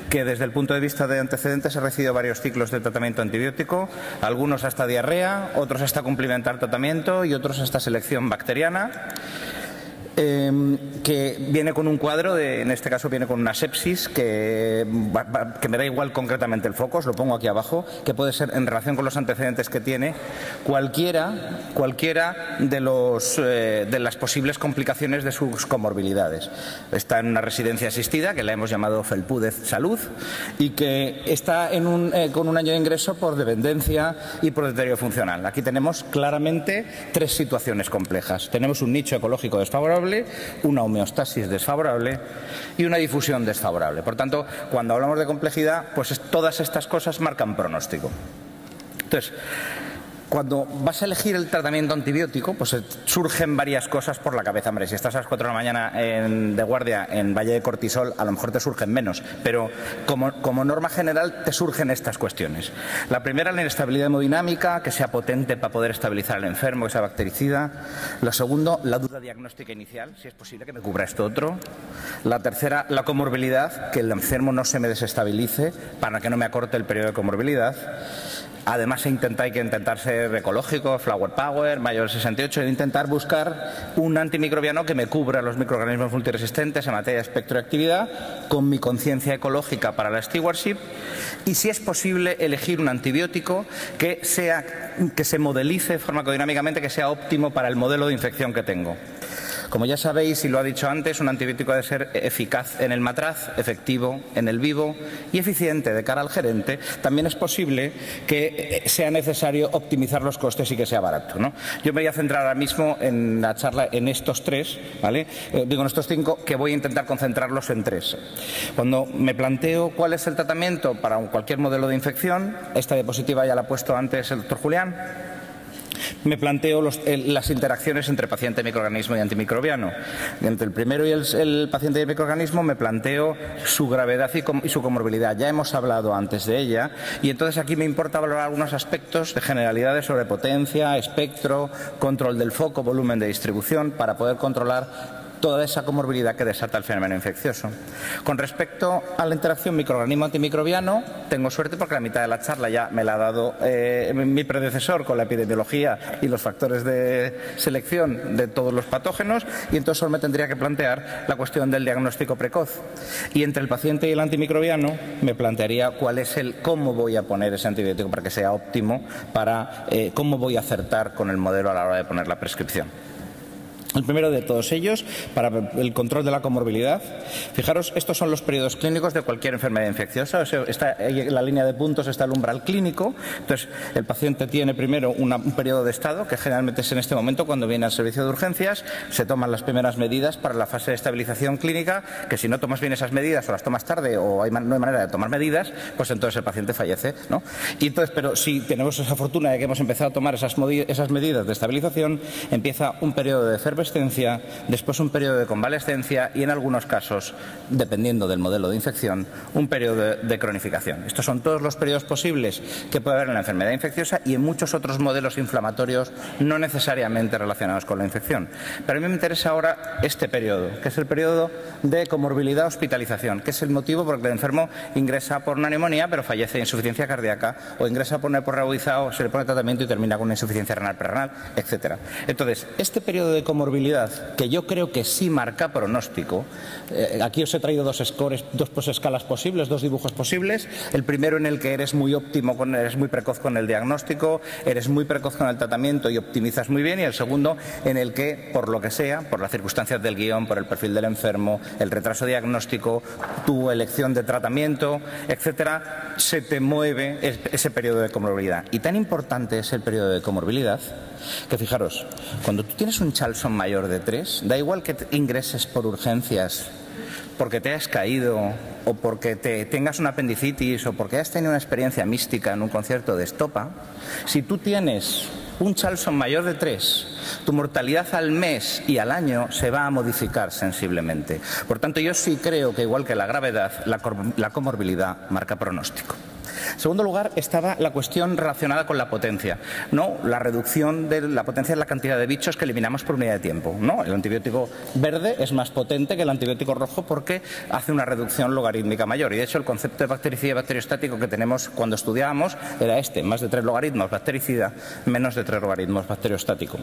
que desde el punto de vista de antecedentes ha recibido varios ciclos de tratamiento antibiótico, algunos hasta diarrea, otros hasta complementar tratamiento y otros hasta selección bacteriana. Eh, que viene con un cuadro, de, en este caso viene con una sepsis que, que me da igual concretamente el foco, os lo pongo aquí abajo, que puede ser en relación con los antecedentes que tiene cualquiera, cualquiera de, los, eh, de las posibles complicaciones de sus comorbilidades. Está en una residencia asistida que la hemos llamado Felpúdez Salud y que está en un, eh, con un año de ingreso por dependencia y por deterioro funcional. Aquí tenemos claramente tres situaciones complejas. Tenemos un nicho ecológico desfavorable, una homeostasis desfavorable y una difusión desfavorable. Por tanto, cuando hablamos de complejidad, pues todas estas cosas marcan pronóstico. Entonces, cuando vas a elegir el tratamiento antibiótico, pues surgen varias cosas por la cabeza. Hombre, si estás a las cuatro de la mañana en, de guardia en Valle de Cortisol, a lo mejor te surgen menos. Pero como, como norma general te surgen estas cuestiones. La primera, la inestabilidad hemodinámica, que sea potente para poder estabilizar al enfermo, que sea bactericida. La segunda, la duda diagnóstica inicial, si es posible que me cubra esto otro. La tercera, la comorbilidad, que el enfermo no se me desestabilice para que no me acorte el periodo de comorbilidad. Además, hay que intentar ser ecológico, flower power, mayor de sesenta y ocho, e intentar buscar un antimicrobiano que me cubra los microorganismos multiresistentes en materia de espectroactividad, con mi conciencia ecológica para la stewardship, y si es posible elegir un antibiótico que, sea, que se modelice farmacodinámicamente, que sea óptimo para el modelo de infección que tengo. Como ya sabéis, y lo ha dicho antes, un antibiótico debe ser eficaz en el matraz, efectivo en el vivo y eficiente de cara al gerente. También es posible que sea necesario optimizar los costes y que sea barato, ¿no? Yo me voy a centrar ahora mismo en la charla en estos tres, ¿vale? Eh, digo en estos cinco, que voy a intentar concentrarlos en tres. Cuando me planteo cuál es el tratamiento para cualquier modelo de infección, esta diapositiva ya la ha puesto antes el doctor Julián, me planteo los, el, las interacciones entre paciente, microorganismo y antimicrobiano. Entre el primero y el, el paciente y el microorganismo me planteo su gravedad y, com, y su comorbilidad. Ya hemos hablado antes de ella y entonces aquí me importa valorar algunos aspectos de generalidades sobre potencia, espectro, control del foco, volumen de distribución para poder controlar toda esa comorbilidad que desata el fenómeno infeccioso. Con respecto a la interacción microorganismo-antimicrobiano, tengo suerte porque la mitad de la charla ya me la ha dado eh, mi predecesor con la epidemiología y los factores de selección de todos los patógenos, y entonces solo me tendría que plantear la cuestión del diagnóstico precoz. Y entre el paciente y el antimicrobiano me plantearía cuál es el cómo voy a poner ese antibiótico para que sea óptimo, para eh, cómo voy a acertar con el modelo a la hora de poner la prescripción. El primero de todos ellos, para el control de la comorbilidad. Fijaros, estos son los periodos clínicos de cualquier enfermedad infecciosa. O sea, está en la línea de puntos, está el umbral clínico. Entonces, el paciente tiene primero una, un periodo de estado, que generalmente es en este momento cuando viene al servicio de urgencias. Se toman las primeras medidas para la fase de estabilización clínica, que si no tomas bien esas medidas o las tomas tarde o hay, no hay manera de tomar medidas, pues entonces el paciente fallece, ¿no? Y entonces, pero si tenemos esa fortuna de que hemos empezado a tomar esas, esas medidas de estabilización, empieza un periodo de enfermedad, después un periodo de convalescencia y, en algunos casos, dependiendo del modelo de infección, un periodo de cronificación. Estos son todos los periodos posibles que puede haber en la enfermedad infecciosa y en muchos otros modelos inflamatorios no necesariamente relacionados con la infección. Pero a mí me interesa ahora este periodo, que es el periodo de comorbilidad-hospitalización, que es el motivo por el que el enfermo ingresa por una neumonía pero fallece de insuficiencia cardíaca, o ingresa por una hiporrea aguda o se le pone tratamiento y termina con una insuficiencia renal prerrenal, etcétera. Entonces, este periodo de comorbilidad, que yo creo que sí marca pronóstico. Eh, aquí os he traído dos scores, dos pues, escalas posibles, dos dibujos posibles. El primero en el que eres muy óptimo, con, eres muy precoz con el diagnóstico, eres muy precoz con el tratamiento y optimizas muy bien. Y el segundo en el que, por lo que sea, por las circunstancias del guión, por el perfil del enfermo, el retraso diagnóstico, tu elección de tratamiento, etcétera, se te mueve es, ese periodo de comorbilidad. Y tan importante es el periodo de comorbilidad que, fijaros, cuando tú tienes un Charlson mayor de tres, da igual que te ingreses por urgencias, porque te has caído, o porque te tengas una apendicitis, o porque has tenido una experiencia mística en un concierto de estopa. Si tú tienes un Charlson mayor de tres, tu mortalidad al mes y al año se va a modificar sensiblemente. Por tanto, yo sí creo que, igual que la gravedad, la, la comorbilidad marca pronóstico. En segundo lugar, estaba la cuestión relacionada con la potencia, ¿no? La reducción de la potencia es la cantidad de bichos que eliminamos por unidad de tiempo, ¿no? El antibiótico verde es más potente que el antibiótico rojo porque hace una reducción logarítmica mayor. Y de hecho, el concepto de bactericida y bacteriostático que tenemos cuando estudiábamos era este: más de tres logaritmos bactericida, menos de tres logaritmos bacteriostático.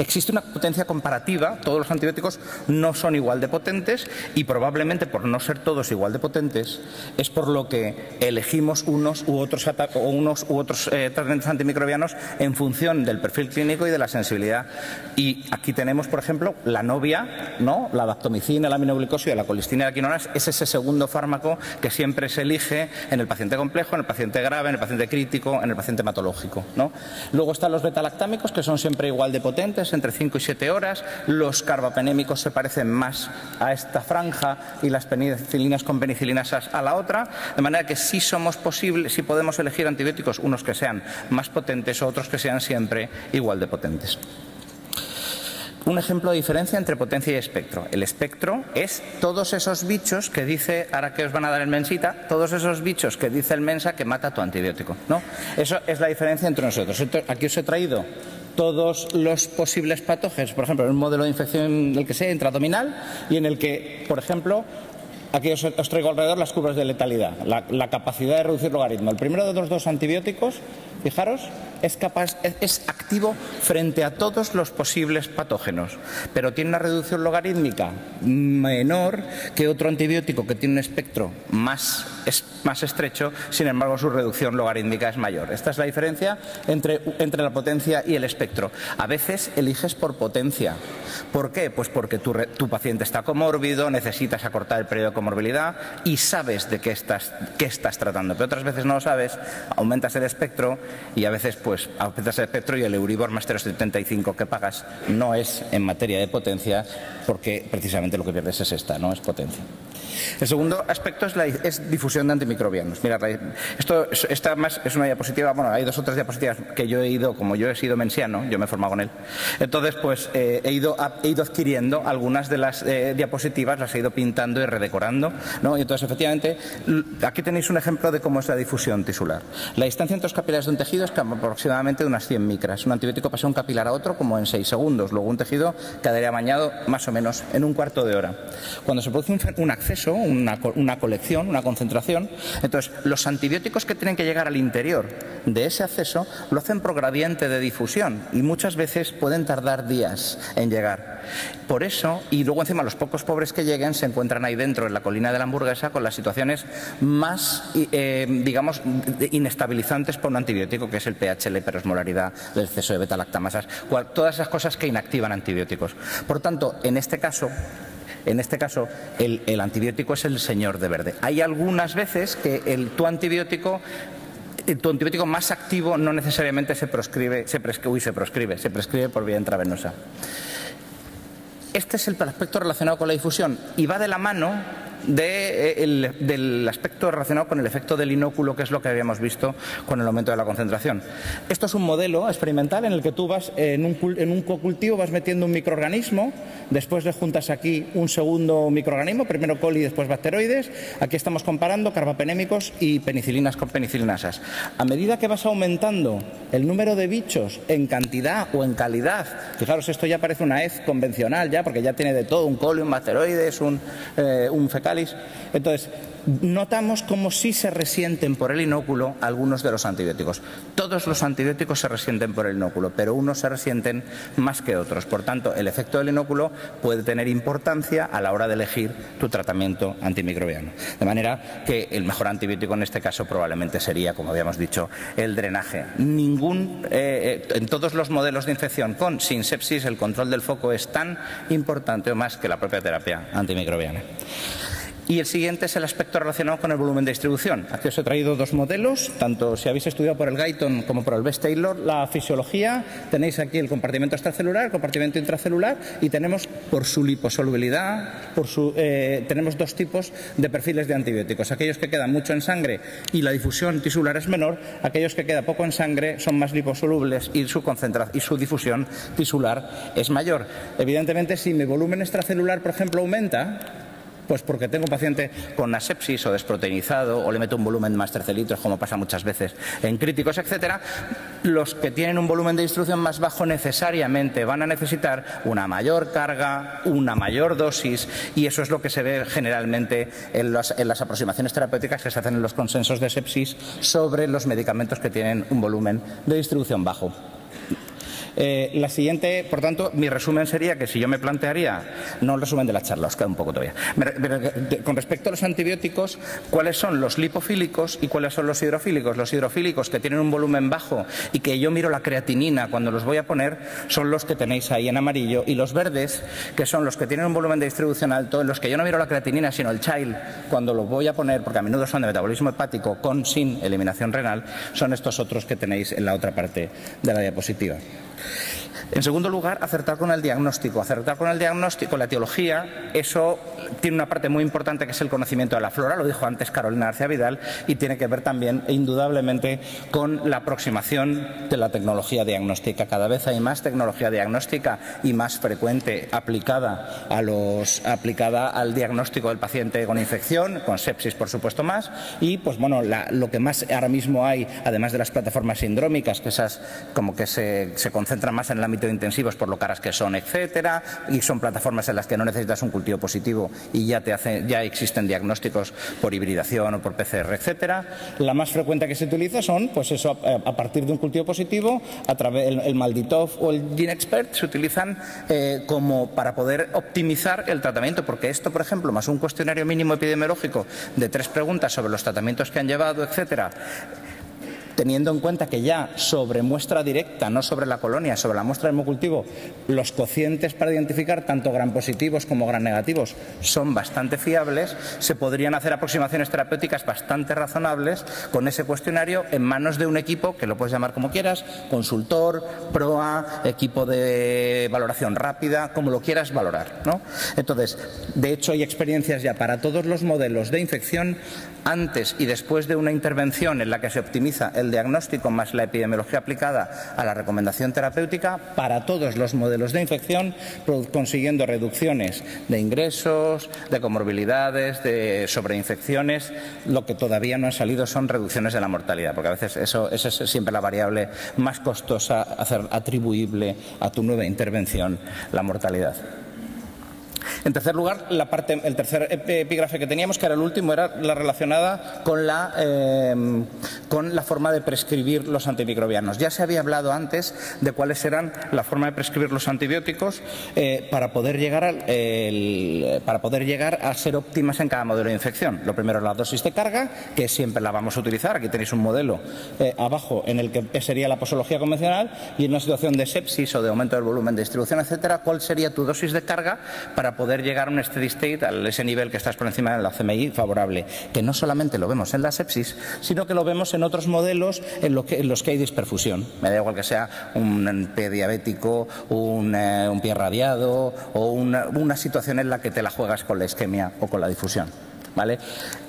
Existe una potencia comparativa, todos los antibióticos no son igual de potentes y probablemente por no ser todos igual de potentes es por lo que elegimos unos u otros, o unos u otros eh, tratamientos antimicrobianos en función del perfil clínico y de la sensibilidad. Y aquí tenemos, por ejemplo, la novia, ¿no? La daptomicina, la aminoglicosida, la colistina y la quinonas. Es ese segundo fármaco que siempre se elige en el paciente complejo, en el paciente grave, en el paciente crítico, en el paciente hematológico, ¿no? Luego están los betalactámicos, que son siempre igual de potentes, entre cinco y siete horas. Los carbapenémicos se parecen más a esta franja y las penicilinas con penicilinasas a la otra, de manera que sí somos posibles, sí podemos elegir antibióticos, unos que sean más potentes o otros que sean siempre igual de potentes. Un ejemplo de diferencia entre potencia y espectro. El espectro es todos esos bichos que dice, ahora que os van a dar el mensita, todos esos bichos que dice el mensa que mata tu antibiótico, ¿no? Eso es la diferencia entre nosotros. Entonces, aquí os he traído todos los posibles patógenos, por ejemplo, en un modelo de infección, el que sea, intraabdominal, y en el que, por ejemplo, aquí os, os traigo alrededor las curvas de letalidad, la, la capacidad de reducir logaritmo. El primero de los dos antibióticos, fijaros, es, capaz, es, es activo frente a todos los posibles patógenos, pero tiene una reducción logarítmica menor que otro antibiótico que tiene un espectro más, es, más estrecho, sin embargo su reducción logarítmica es mayor. Esta es la diferencia entre, entre la potencia y el espectro. A veces eliges por potencia. ¿Por qué? Pues porque tu, tu paciente está comórbido, necesitas acortar el periodo de comorbilidad y sabes de qué estás, qué estás tratando, pero otras veces no lo sabes, aumentas el espectro y a veces pues aumentas el espectro y el Euribor más cero coma setenta y cinco que pagas no es en materia de potencia, porque precisamente lo que pierdes es esta, no es potencia. El segundo aspecto es, la, es difusión de antimicrobianos. Mirad, esto esta más es una diapositiva, bueno, hay dos o tres diapositivas que yo he ido, como yo he sido mensiano, yo me he formado con él, entonces pues eh, he, ido, he ido adquiriendo algunas de las eh, diapositivas, las he ido pintando y redecorando, ¿no? Y entonces efectivamente aquí tenéis un ejemplo de cómo es la difusión tisular. La distancia entre los capilares de un tejido es aproximadamente de unas cien micras. Un antibiótico pasa un capilar a otro como en seis segundos, luego un tejido quedaría bañado más o menos en un cuarto de hora. Cuando se produce un, un acceso, Una, una colección, una concentración, entonces los antibióticos que tienen que llegar al interior de ese acceso lo hacen por gradiente de difusión y muchas veces pueden tardar días en llegar. Por eso, y luego encima los pocos pobres que lleguen se encuentran ahí dentro, en la colina de la hamburguesa, con las situaciones más, eh, digamos, inestabilizantes para un antibiótico, que es el pH, la hiperosmolaridad, el exceso de beta-lactamasas, todas esas cosas que inactivan antibióticos. Por tanto, en este caso... En este caso, el, el antibiótico es el señor de verde. Hay algunas veces que el, tu antibiótico... tu antibiótico más activo no necesariamente se proscribe, se prescribe, uy, se proscribe, se prescribe por vía intravenosa. Este es el aspecto relacionado con la difusión y va de la mano... De el, del aspecto relacionado con el efecto del inóculo, que es lo que habíamos visto con el aumento de la concentración. Esto es un modelo experimental en el que tú vas en un, en un cocultivo, vas metiendo un microorganismo, después le juntas aquí un segundo microorganismo, primero coli, después bacteroides. Aquí estamos comparando carbapenémicos y penicilinas con penicilinasas. A medida que vas aumentando el número de bichos en cantidad o en calidad, fijaros, esto ya parece una E Z convencional ya, porque ya tiene de todo, un coli, un bacteroides, un, eh, un fecal. Entonces, notamos como sí se resienten por el inóculo algunos de los antibióticos. Todos los antibióticos se resienten por el inóculo, pero unos se resienten más que otros. Por tanto, el efecto del inóculo puede tener importancia a la hora de elegir tu tratamiento antimicrobiano. De manera que el mejor antibiótico en este caso probablemente sería, como habíamos dicho, el drenaje. Ningún, eh, en todos los modelos de infección con sin sepsis, el control del foco es tan importante o más que la propia terapia antimicrobiana. Y el siguiente es el aspecto relacionado con el volumen de distribución. Aquí os he traído dos modelos, tanto si habéis estudiado por el Guyton como por el Best Taylor, la fisiología. Tenéis aquí el compartimento extracelular, el compartimento intracelular, y tenemos por su liposolubilidad, por su, eh, tenemos dos tipos de perfiles de antibióticos. Aquellos que quedan mucho en sangre y la difusión tisular es menor, aquellos que quedan poco en sangre son más liposolubles y su, concentra y su difusión tisular es mayor. Evidentemente, si mi volumen extracelular, por ejemplo, aumenta, pues porque tengo un paciente con asepsis o desproteinizado o le meto un volumen más trece litros, como pasa muchas veces en críticos, etcétera, los que tienen un volumen de distribución más bajo necesariamente van a necesitar una mayor carga, una mayor dosis, y eso es lo que se ve generalmente en las, en las aproximaciones terapéuticas que se hacen en los consensos de sepsis sobre los medicamentos que tienen un volumen de distribución bajo. Eh, la siguiente, por tanto, mi resumen sería que si yo me plantearía, no el resumen de la charla, os queda un poco todavía, pero con respecto a los antibióticos, ¿cuáles son los lipofílicos y cuáles son los hidrofílicos? Los hidrofílicos, que tienen un volumen bajo y que yo miro la creatinina cuando los voy a poner, son los que tenéis ahí en amarillo, y los verdes, que son los que tienen un volumen de distribución alto, en los que yo no miro la creatinina sino el child cuando los voy a poner, porque a menudo son de metabolismo hepático con sin eliminación renal, son estos otros que tenéis en la otra parte de la diapositiva. En segundo lugar, acertar con el diagnóstico. Acertar con el diagnóstico, la etiología, eso tiene una parte muy importante que es el conocimiento de la flora, lo dijo antes Carolina García Vidal, y tiene que ver también, indudablemente, con la aproximación de la tecnología diagnóstica. Cada vez hay más tecnología diagnóstica y más frecuente aplicada, a los, aplicada al diagnóstico del paciente con infección, con sepsis, por supuesto, más, y pues bueno, la, lo que más ahora mismo hay, además de las plataformas sindrómicas, que esas como que se, se concentran más en el ámbito de intensivos por lo caras que son, etcétera, y son plataformas en las que no necesitas un cultivo positivo y ya te hacen, ya existen diagnósticos por hibridación o por P C R, etcétera. La más frecuente que se utiliza son, pues eso, a partir de un cultivo positivo, a través el, el Malditov o el GeneXpert se utilizan eh, como para poder optimizar el tratamiento, porque esto, por ejemplo, más un cuestionario mínimo epidemiológico de tres preguntas sobre los tratamientos que han llevado, etcétera, teniendo en cuenta que ya sobre muestra directa, no sobre la colonia, sobre la muestra del hemocultivo, los cocientes para identificar tanto gran positivos como gran negativos son bastante fiables, se podrían hacer aproximaciones terapéuticas bastante razonables con ese cuestionario en manos de un equipo, que lo puedes llamar como quieras, consultor, PROA, equipo de valoración rápida, como lo quieras valorar, ¿no? Entonces, de hecho hay experiencias ya para todos los modelos de infección antes y después de una intervención en la que se optimiza el diagnóstico más la epidemiología aplicada a la recomendación terapéutica para todos los modelos de infección, consiguiendo reducciones de ingresos, de comorbilidades, de sobreinfecciones. Lo que todavía no han salido son reducciones de la mortalidad, porque a veces eso, esa es siempre la variable más costosa, hacer atribuible a tu nueva intervención, la mortalidad. En tercer lugar, la parte, el tercer epígrafe que teníamos, que era el último, era la relacionada con la, eh, con la forma de prescribir los antimicrobianos. Ya se había hablado antes de cuáles eran la forma de prescribir los antibióticos eh, para, poder llegar al, el, para poder llegar a ser óptimas en cada modelo de infección. Lo primero, la dosis de carga, que siempre la vamos a utilizar. Aquí tenéis un modelo eh, abajo en el que sería la posología convencional, y en una situación de sepsis o de aumento del volumen de distribución, etcétera, ¿cuál sería tu dosis de carga para poder llegar a un steady state, a ese nivel que estás por encima de la C M I favorable? Que no solamente lo vemos en la sepsis, sino que lo vemos en otros modelos en, lo que, en los que hay disperfusión. Me da igual que sea un pie diabético, un, eh, un pie radiado o una, una situación en la que te la juegas con la isquemia o con la difusión. ¿Vale?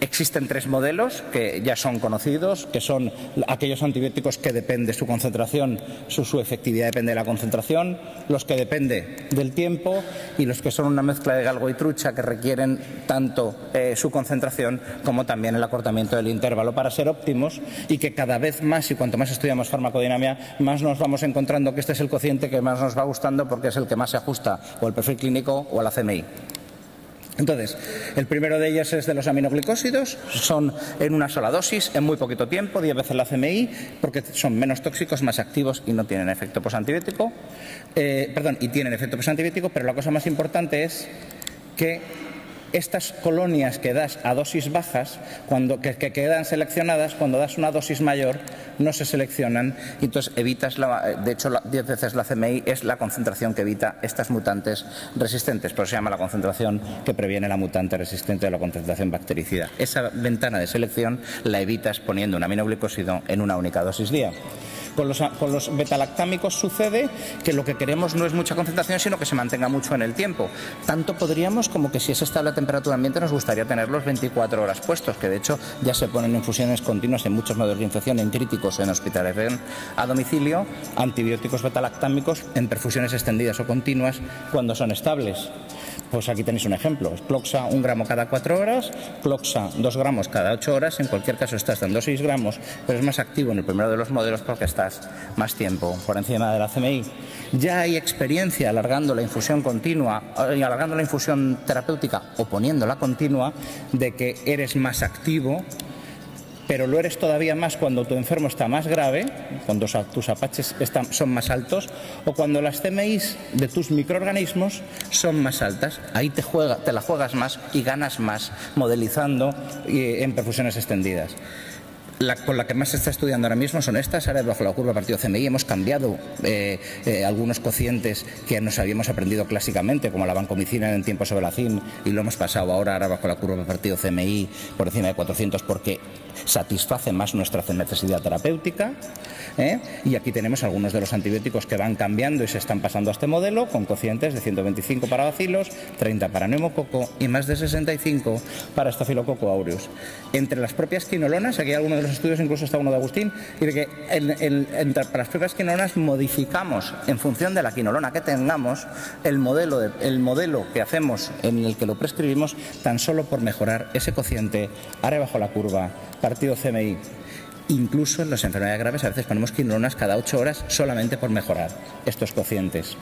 Existen tres modelos que ya son conocidos, que son aquellos antibióticos que depende de su concentración, su, su efectividad depende de la concentración, los que depende del tiempo y los que son una mezcla de galgo y trucha, que requieren tanto eh, su concentración como también el acortamiento del intervalo para ser óptimos, y que cada vez más, y cuanto más estudiamos farmacodinamia, más nos vamos encontrando que este es el cociente que más nos va gustando, porque es el que más se ajusta o al perfil clínico o a la C M I. Entonces, el primero de ellos es de los aminoglicósidos, son en una sola dosis, en muy poquito tiempo, diez veces la C M I, porque son menos tóxicos, más activos y no tienen efecto posantibiótico. Eh, perdón, y tienen efecto posantibiótico, pero la cosa más importante es que estas colonias que das a dosis bajas, cuando, que, que quedan seleccionadas, cuando das una dosis mayor, no se seleccionan, y entonces evitas, la, de hecho, diez veces la C M I es la concentración que evita estas mutantes resistentes, pero se llama la concentración que previene la mutante resistente de la concentración bactericida. Esa ventana de selección la evitas poniendo un aminoglicósido en una única dosis día. Con los, con los betalactámicos sucede que lo que queremos no es mucha concentración, sino que se mantenga mucho en el tiempo. Tanto podríamos como que si es estable a temperatura ambiente nos gustaría tenerlos veinticuatro horas puestos, que de hecho ya se ponen en infusiones continuas en muchos modelos de infección, en críticos, en hospitales a domicilio, antibióticos betalactámicos en perfusiones extendidas o continuas cuando son estables. Pues aquí tenéis un ejemplo, Ploxa un gramo cada cuatro horas, Ploxa dos gramos cada ocho horas, en cualquier caso estás dando seis gramos, pero es más activo en el primero de los modelos porque estás más tiempo por encima de la C M I. Ya hay experiencia alargando la infusión continua, alargando la infusión terapéutica o poniéndola continua, de que eres más activo, pero lo eres todavía más cuando tu enfermo está más grave, cuando tus apaches están, son más altos, o cuando las C M Is de tus microorganismos son más altas. Ahí te, juega, te la juegas más y ganas más modelizando en perfusiones extendidas. La, con la que más se está estudiando ahora mismo son estas, áreas bajo la curva partido C M I. Hemos cambiado eh, eh, algunos cocientes que nos habíamos aprendido clásicamente, como la vancomicina en tiempo sobre la C I M, y lo hemos pasado ahora, ahora bajo la curva partido C M I por encima de cuatrocientos, porque satisface más nuestra necesidad terapéutica. ¿eh? Y aquí tenemos algunos de los antibióticos que van cambiando y se están pasando a este modelo, con cocientes de ciento veinticinco para bacilos, treinta para neumococo y más de sesenta y cinco para estafilococo aureus. Entre las propias quinolonas, aquí hay algunos de los estudios, incluso está uno de Agustín, y de que en, en, en, para las propias quinolonas modificamos en función de la quinolona que tengamos el modelo, de, el modelo que hacemos en el que lo prescribimos, tan solo por mejorar ese cociente, área bajo la curva, partido C M I. Incluso en las enfermedades graves a veces ponemos quinolonas cada ocho horas solamente por mejorar estos cocientes.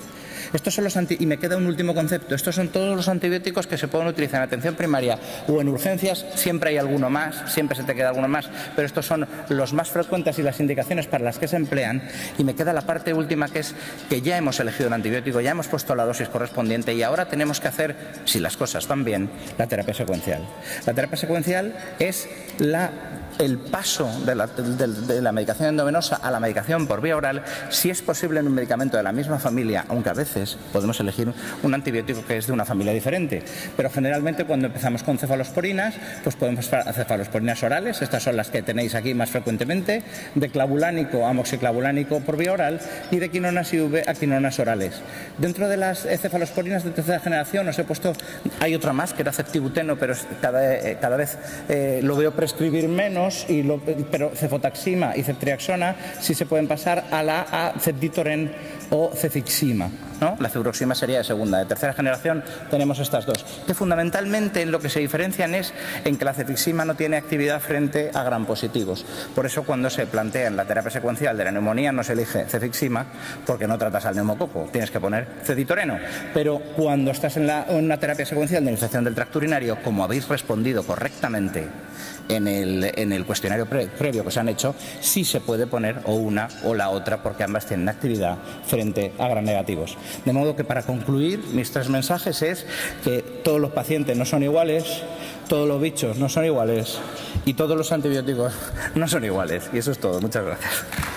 Estos son los anti... Y me queda un último concepto. Estos son todos los antibióticos que se pueden utilizar en atención primaria o en urgencias. Siempre hay alguno más, siempre se te queda alguno más, pero estos son los más frecuentes y las indicaciones para las que se emplean. Y me queda la parte última, que es que ya hemos elegido el antibiótico, ya hemos puesto la dosis correspondiente y ahora tenemos que hacer, si las cosas van bien, la terapia secuencial. La terapia secuencial es la... el paso de la, de, de la medicación endovenosa a la medicación por vía oral, si es posible en un medicamento de la misma familia, aunque a veces podemos elegir un antibiótico que es de una familia diferente. Pero generalmente cuando empezamos con cefalosporinas, pues podemos hacer cefalosporinas orales, estas son las que tenéis aquí más frecuentemente, de clavulánico a moxiclavulánico por vía oral, y de quinonas I V a quinonas orales. Dentro de las cefalosporinas de tercera generación os he puesto, hay otra más que era ceftributeno, pero cada, cada vez eh, lo veo prescribir menos. Y lo, pero cefotaxima y ceftriaxona sí se pueden pasar a la a cefditoren o cefixima. ¿no? La fibroxima sería de segunda. De tercera generación tenemos estas dos, que fundamentalmente en lo que se diferencian es en que la cefixima no tiene actividad frente a gran positivos. Por eso cuando se plantea en la terapia secuencial de la neumonía no se elige cefixima, porque no tratas al neumococo, tienes que poner ceditoreno. Pero cuando estás en, la, en una terapia secuencial de infección del tracto urinario, como habéis respondido correctamente en el, en el cuestionario pre, previo que se han hecho, sí se puede poner o una o la otra, porque ambas tienen actividad frente a gran negativos. De modo que para concluir, mis tres mensajes es que todos los pacientes no son iguales, todos los bichos no son iguales y todos los antibióticos no son iguales. Y eso es todo. Muchas gracias.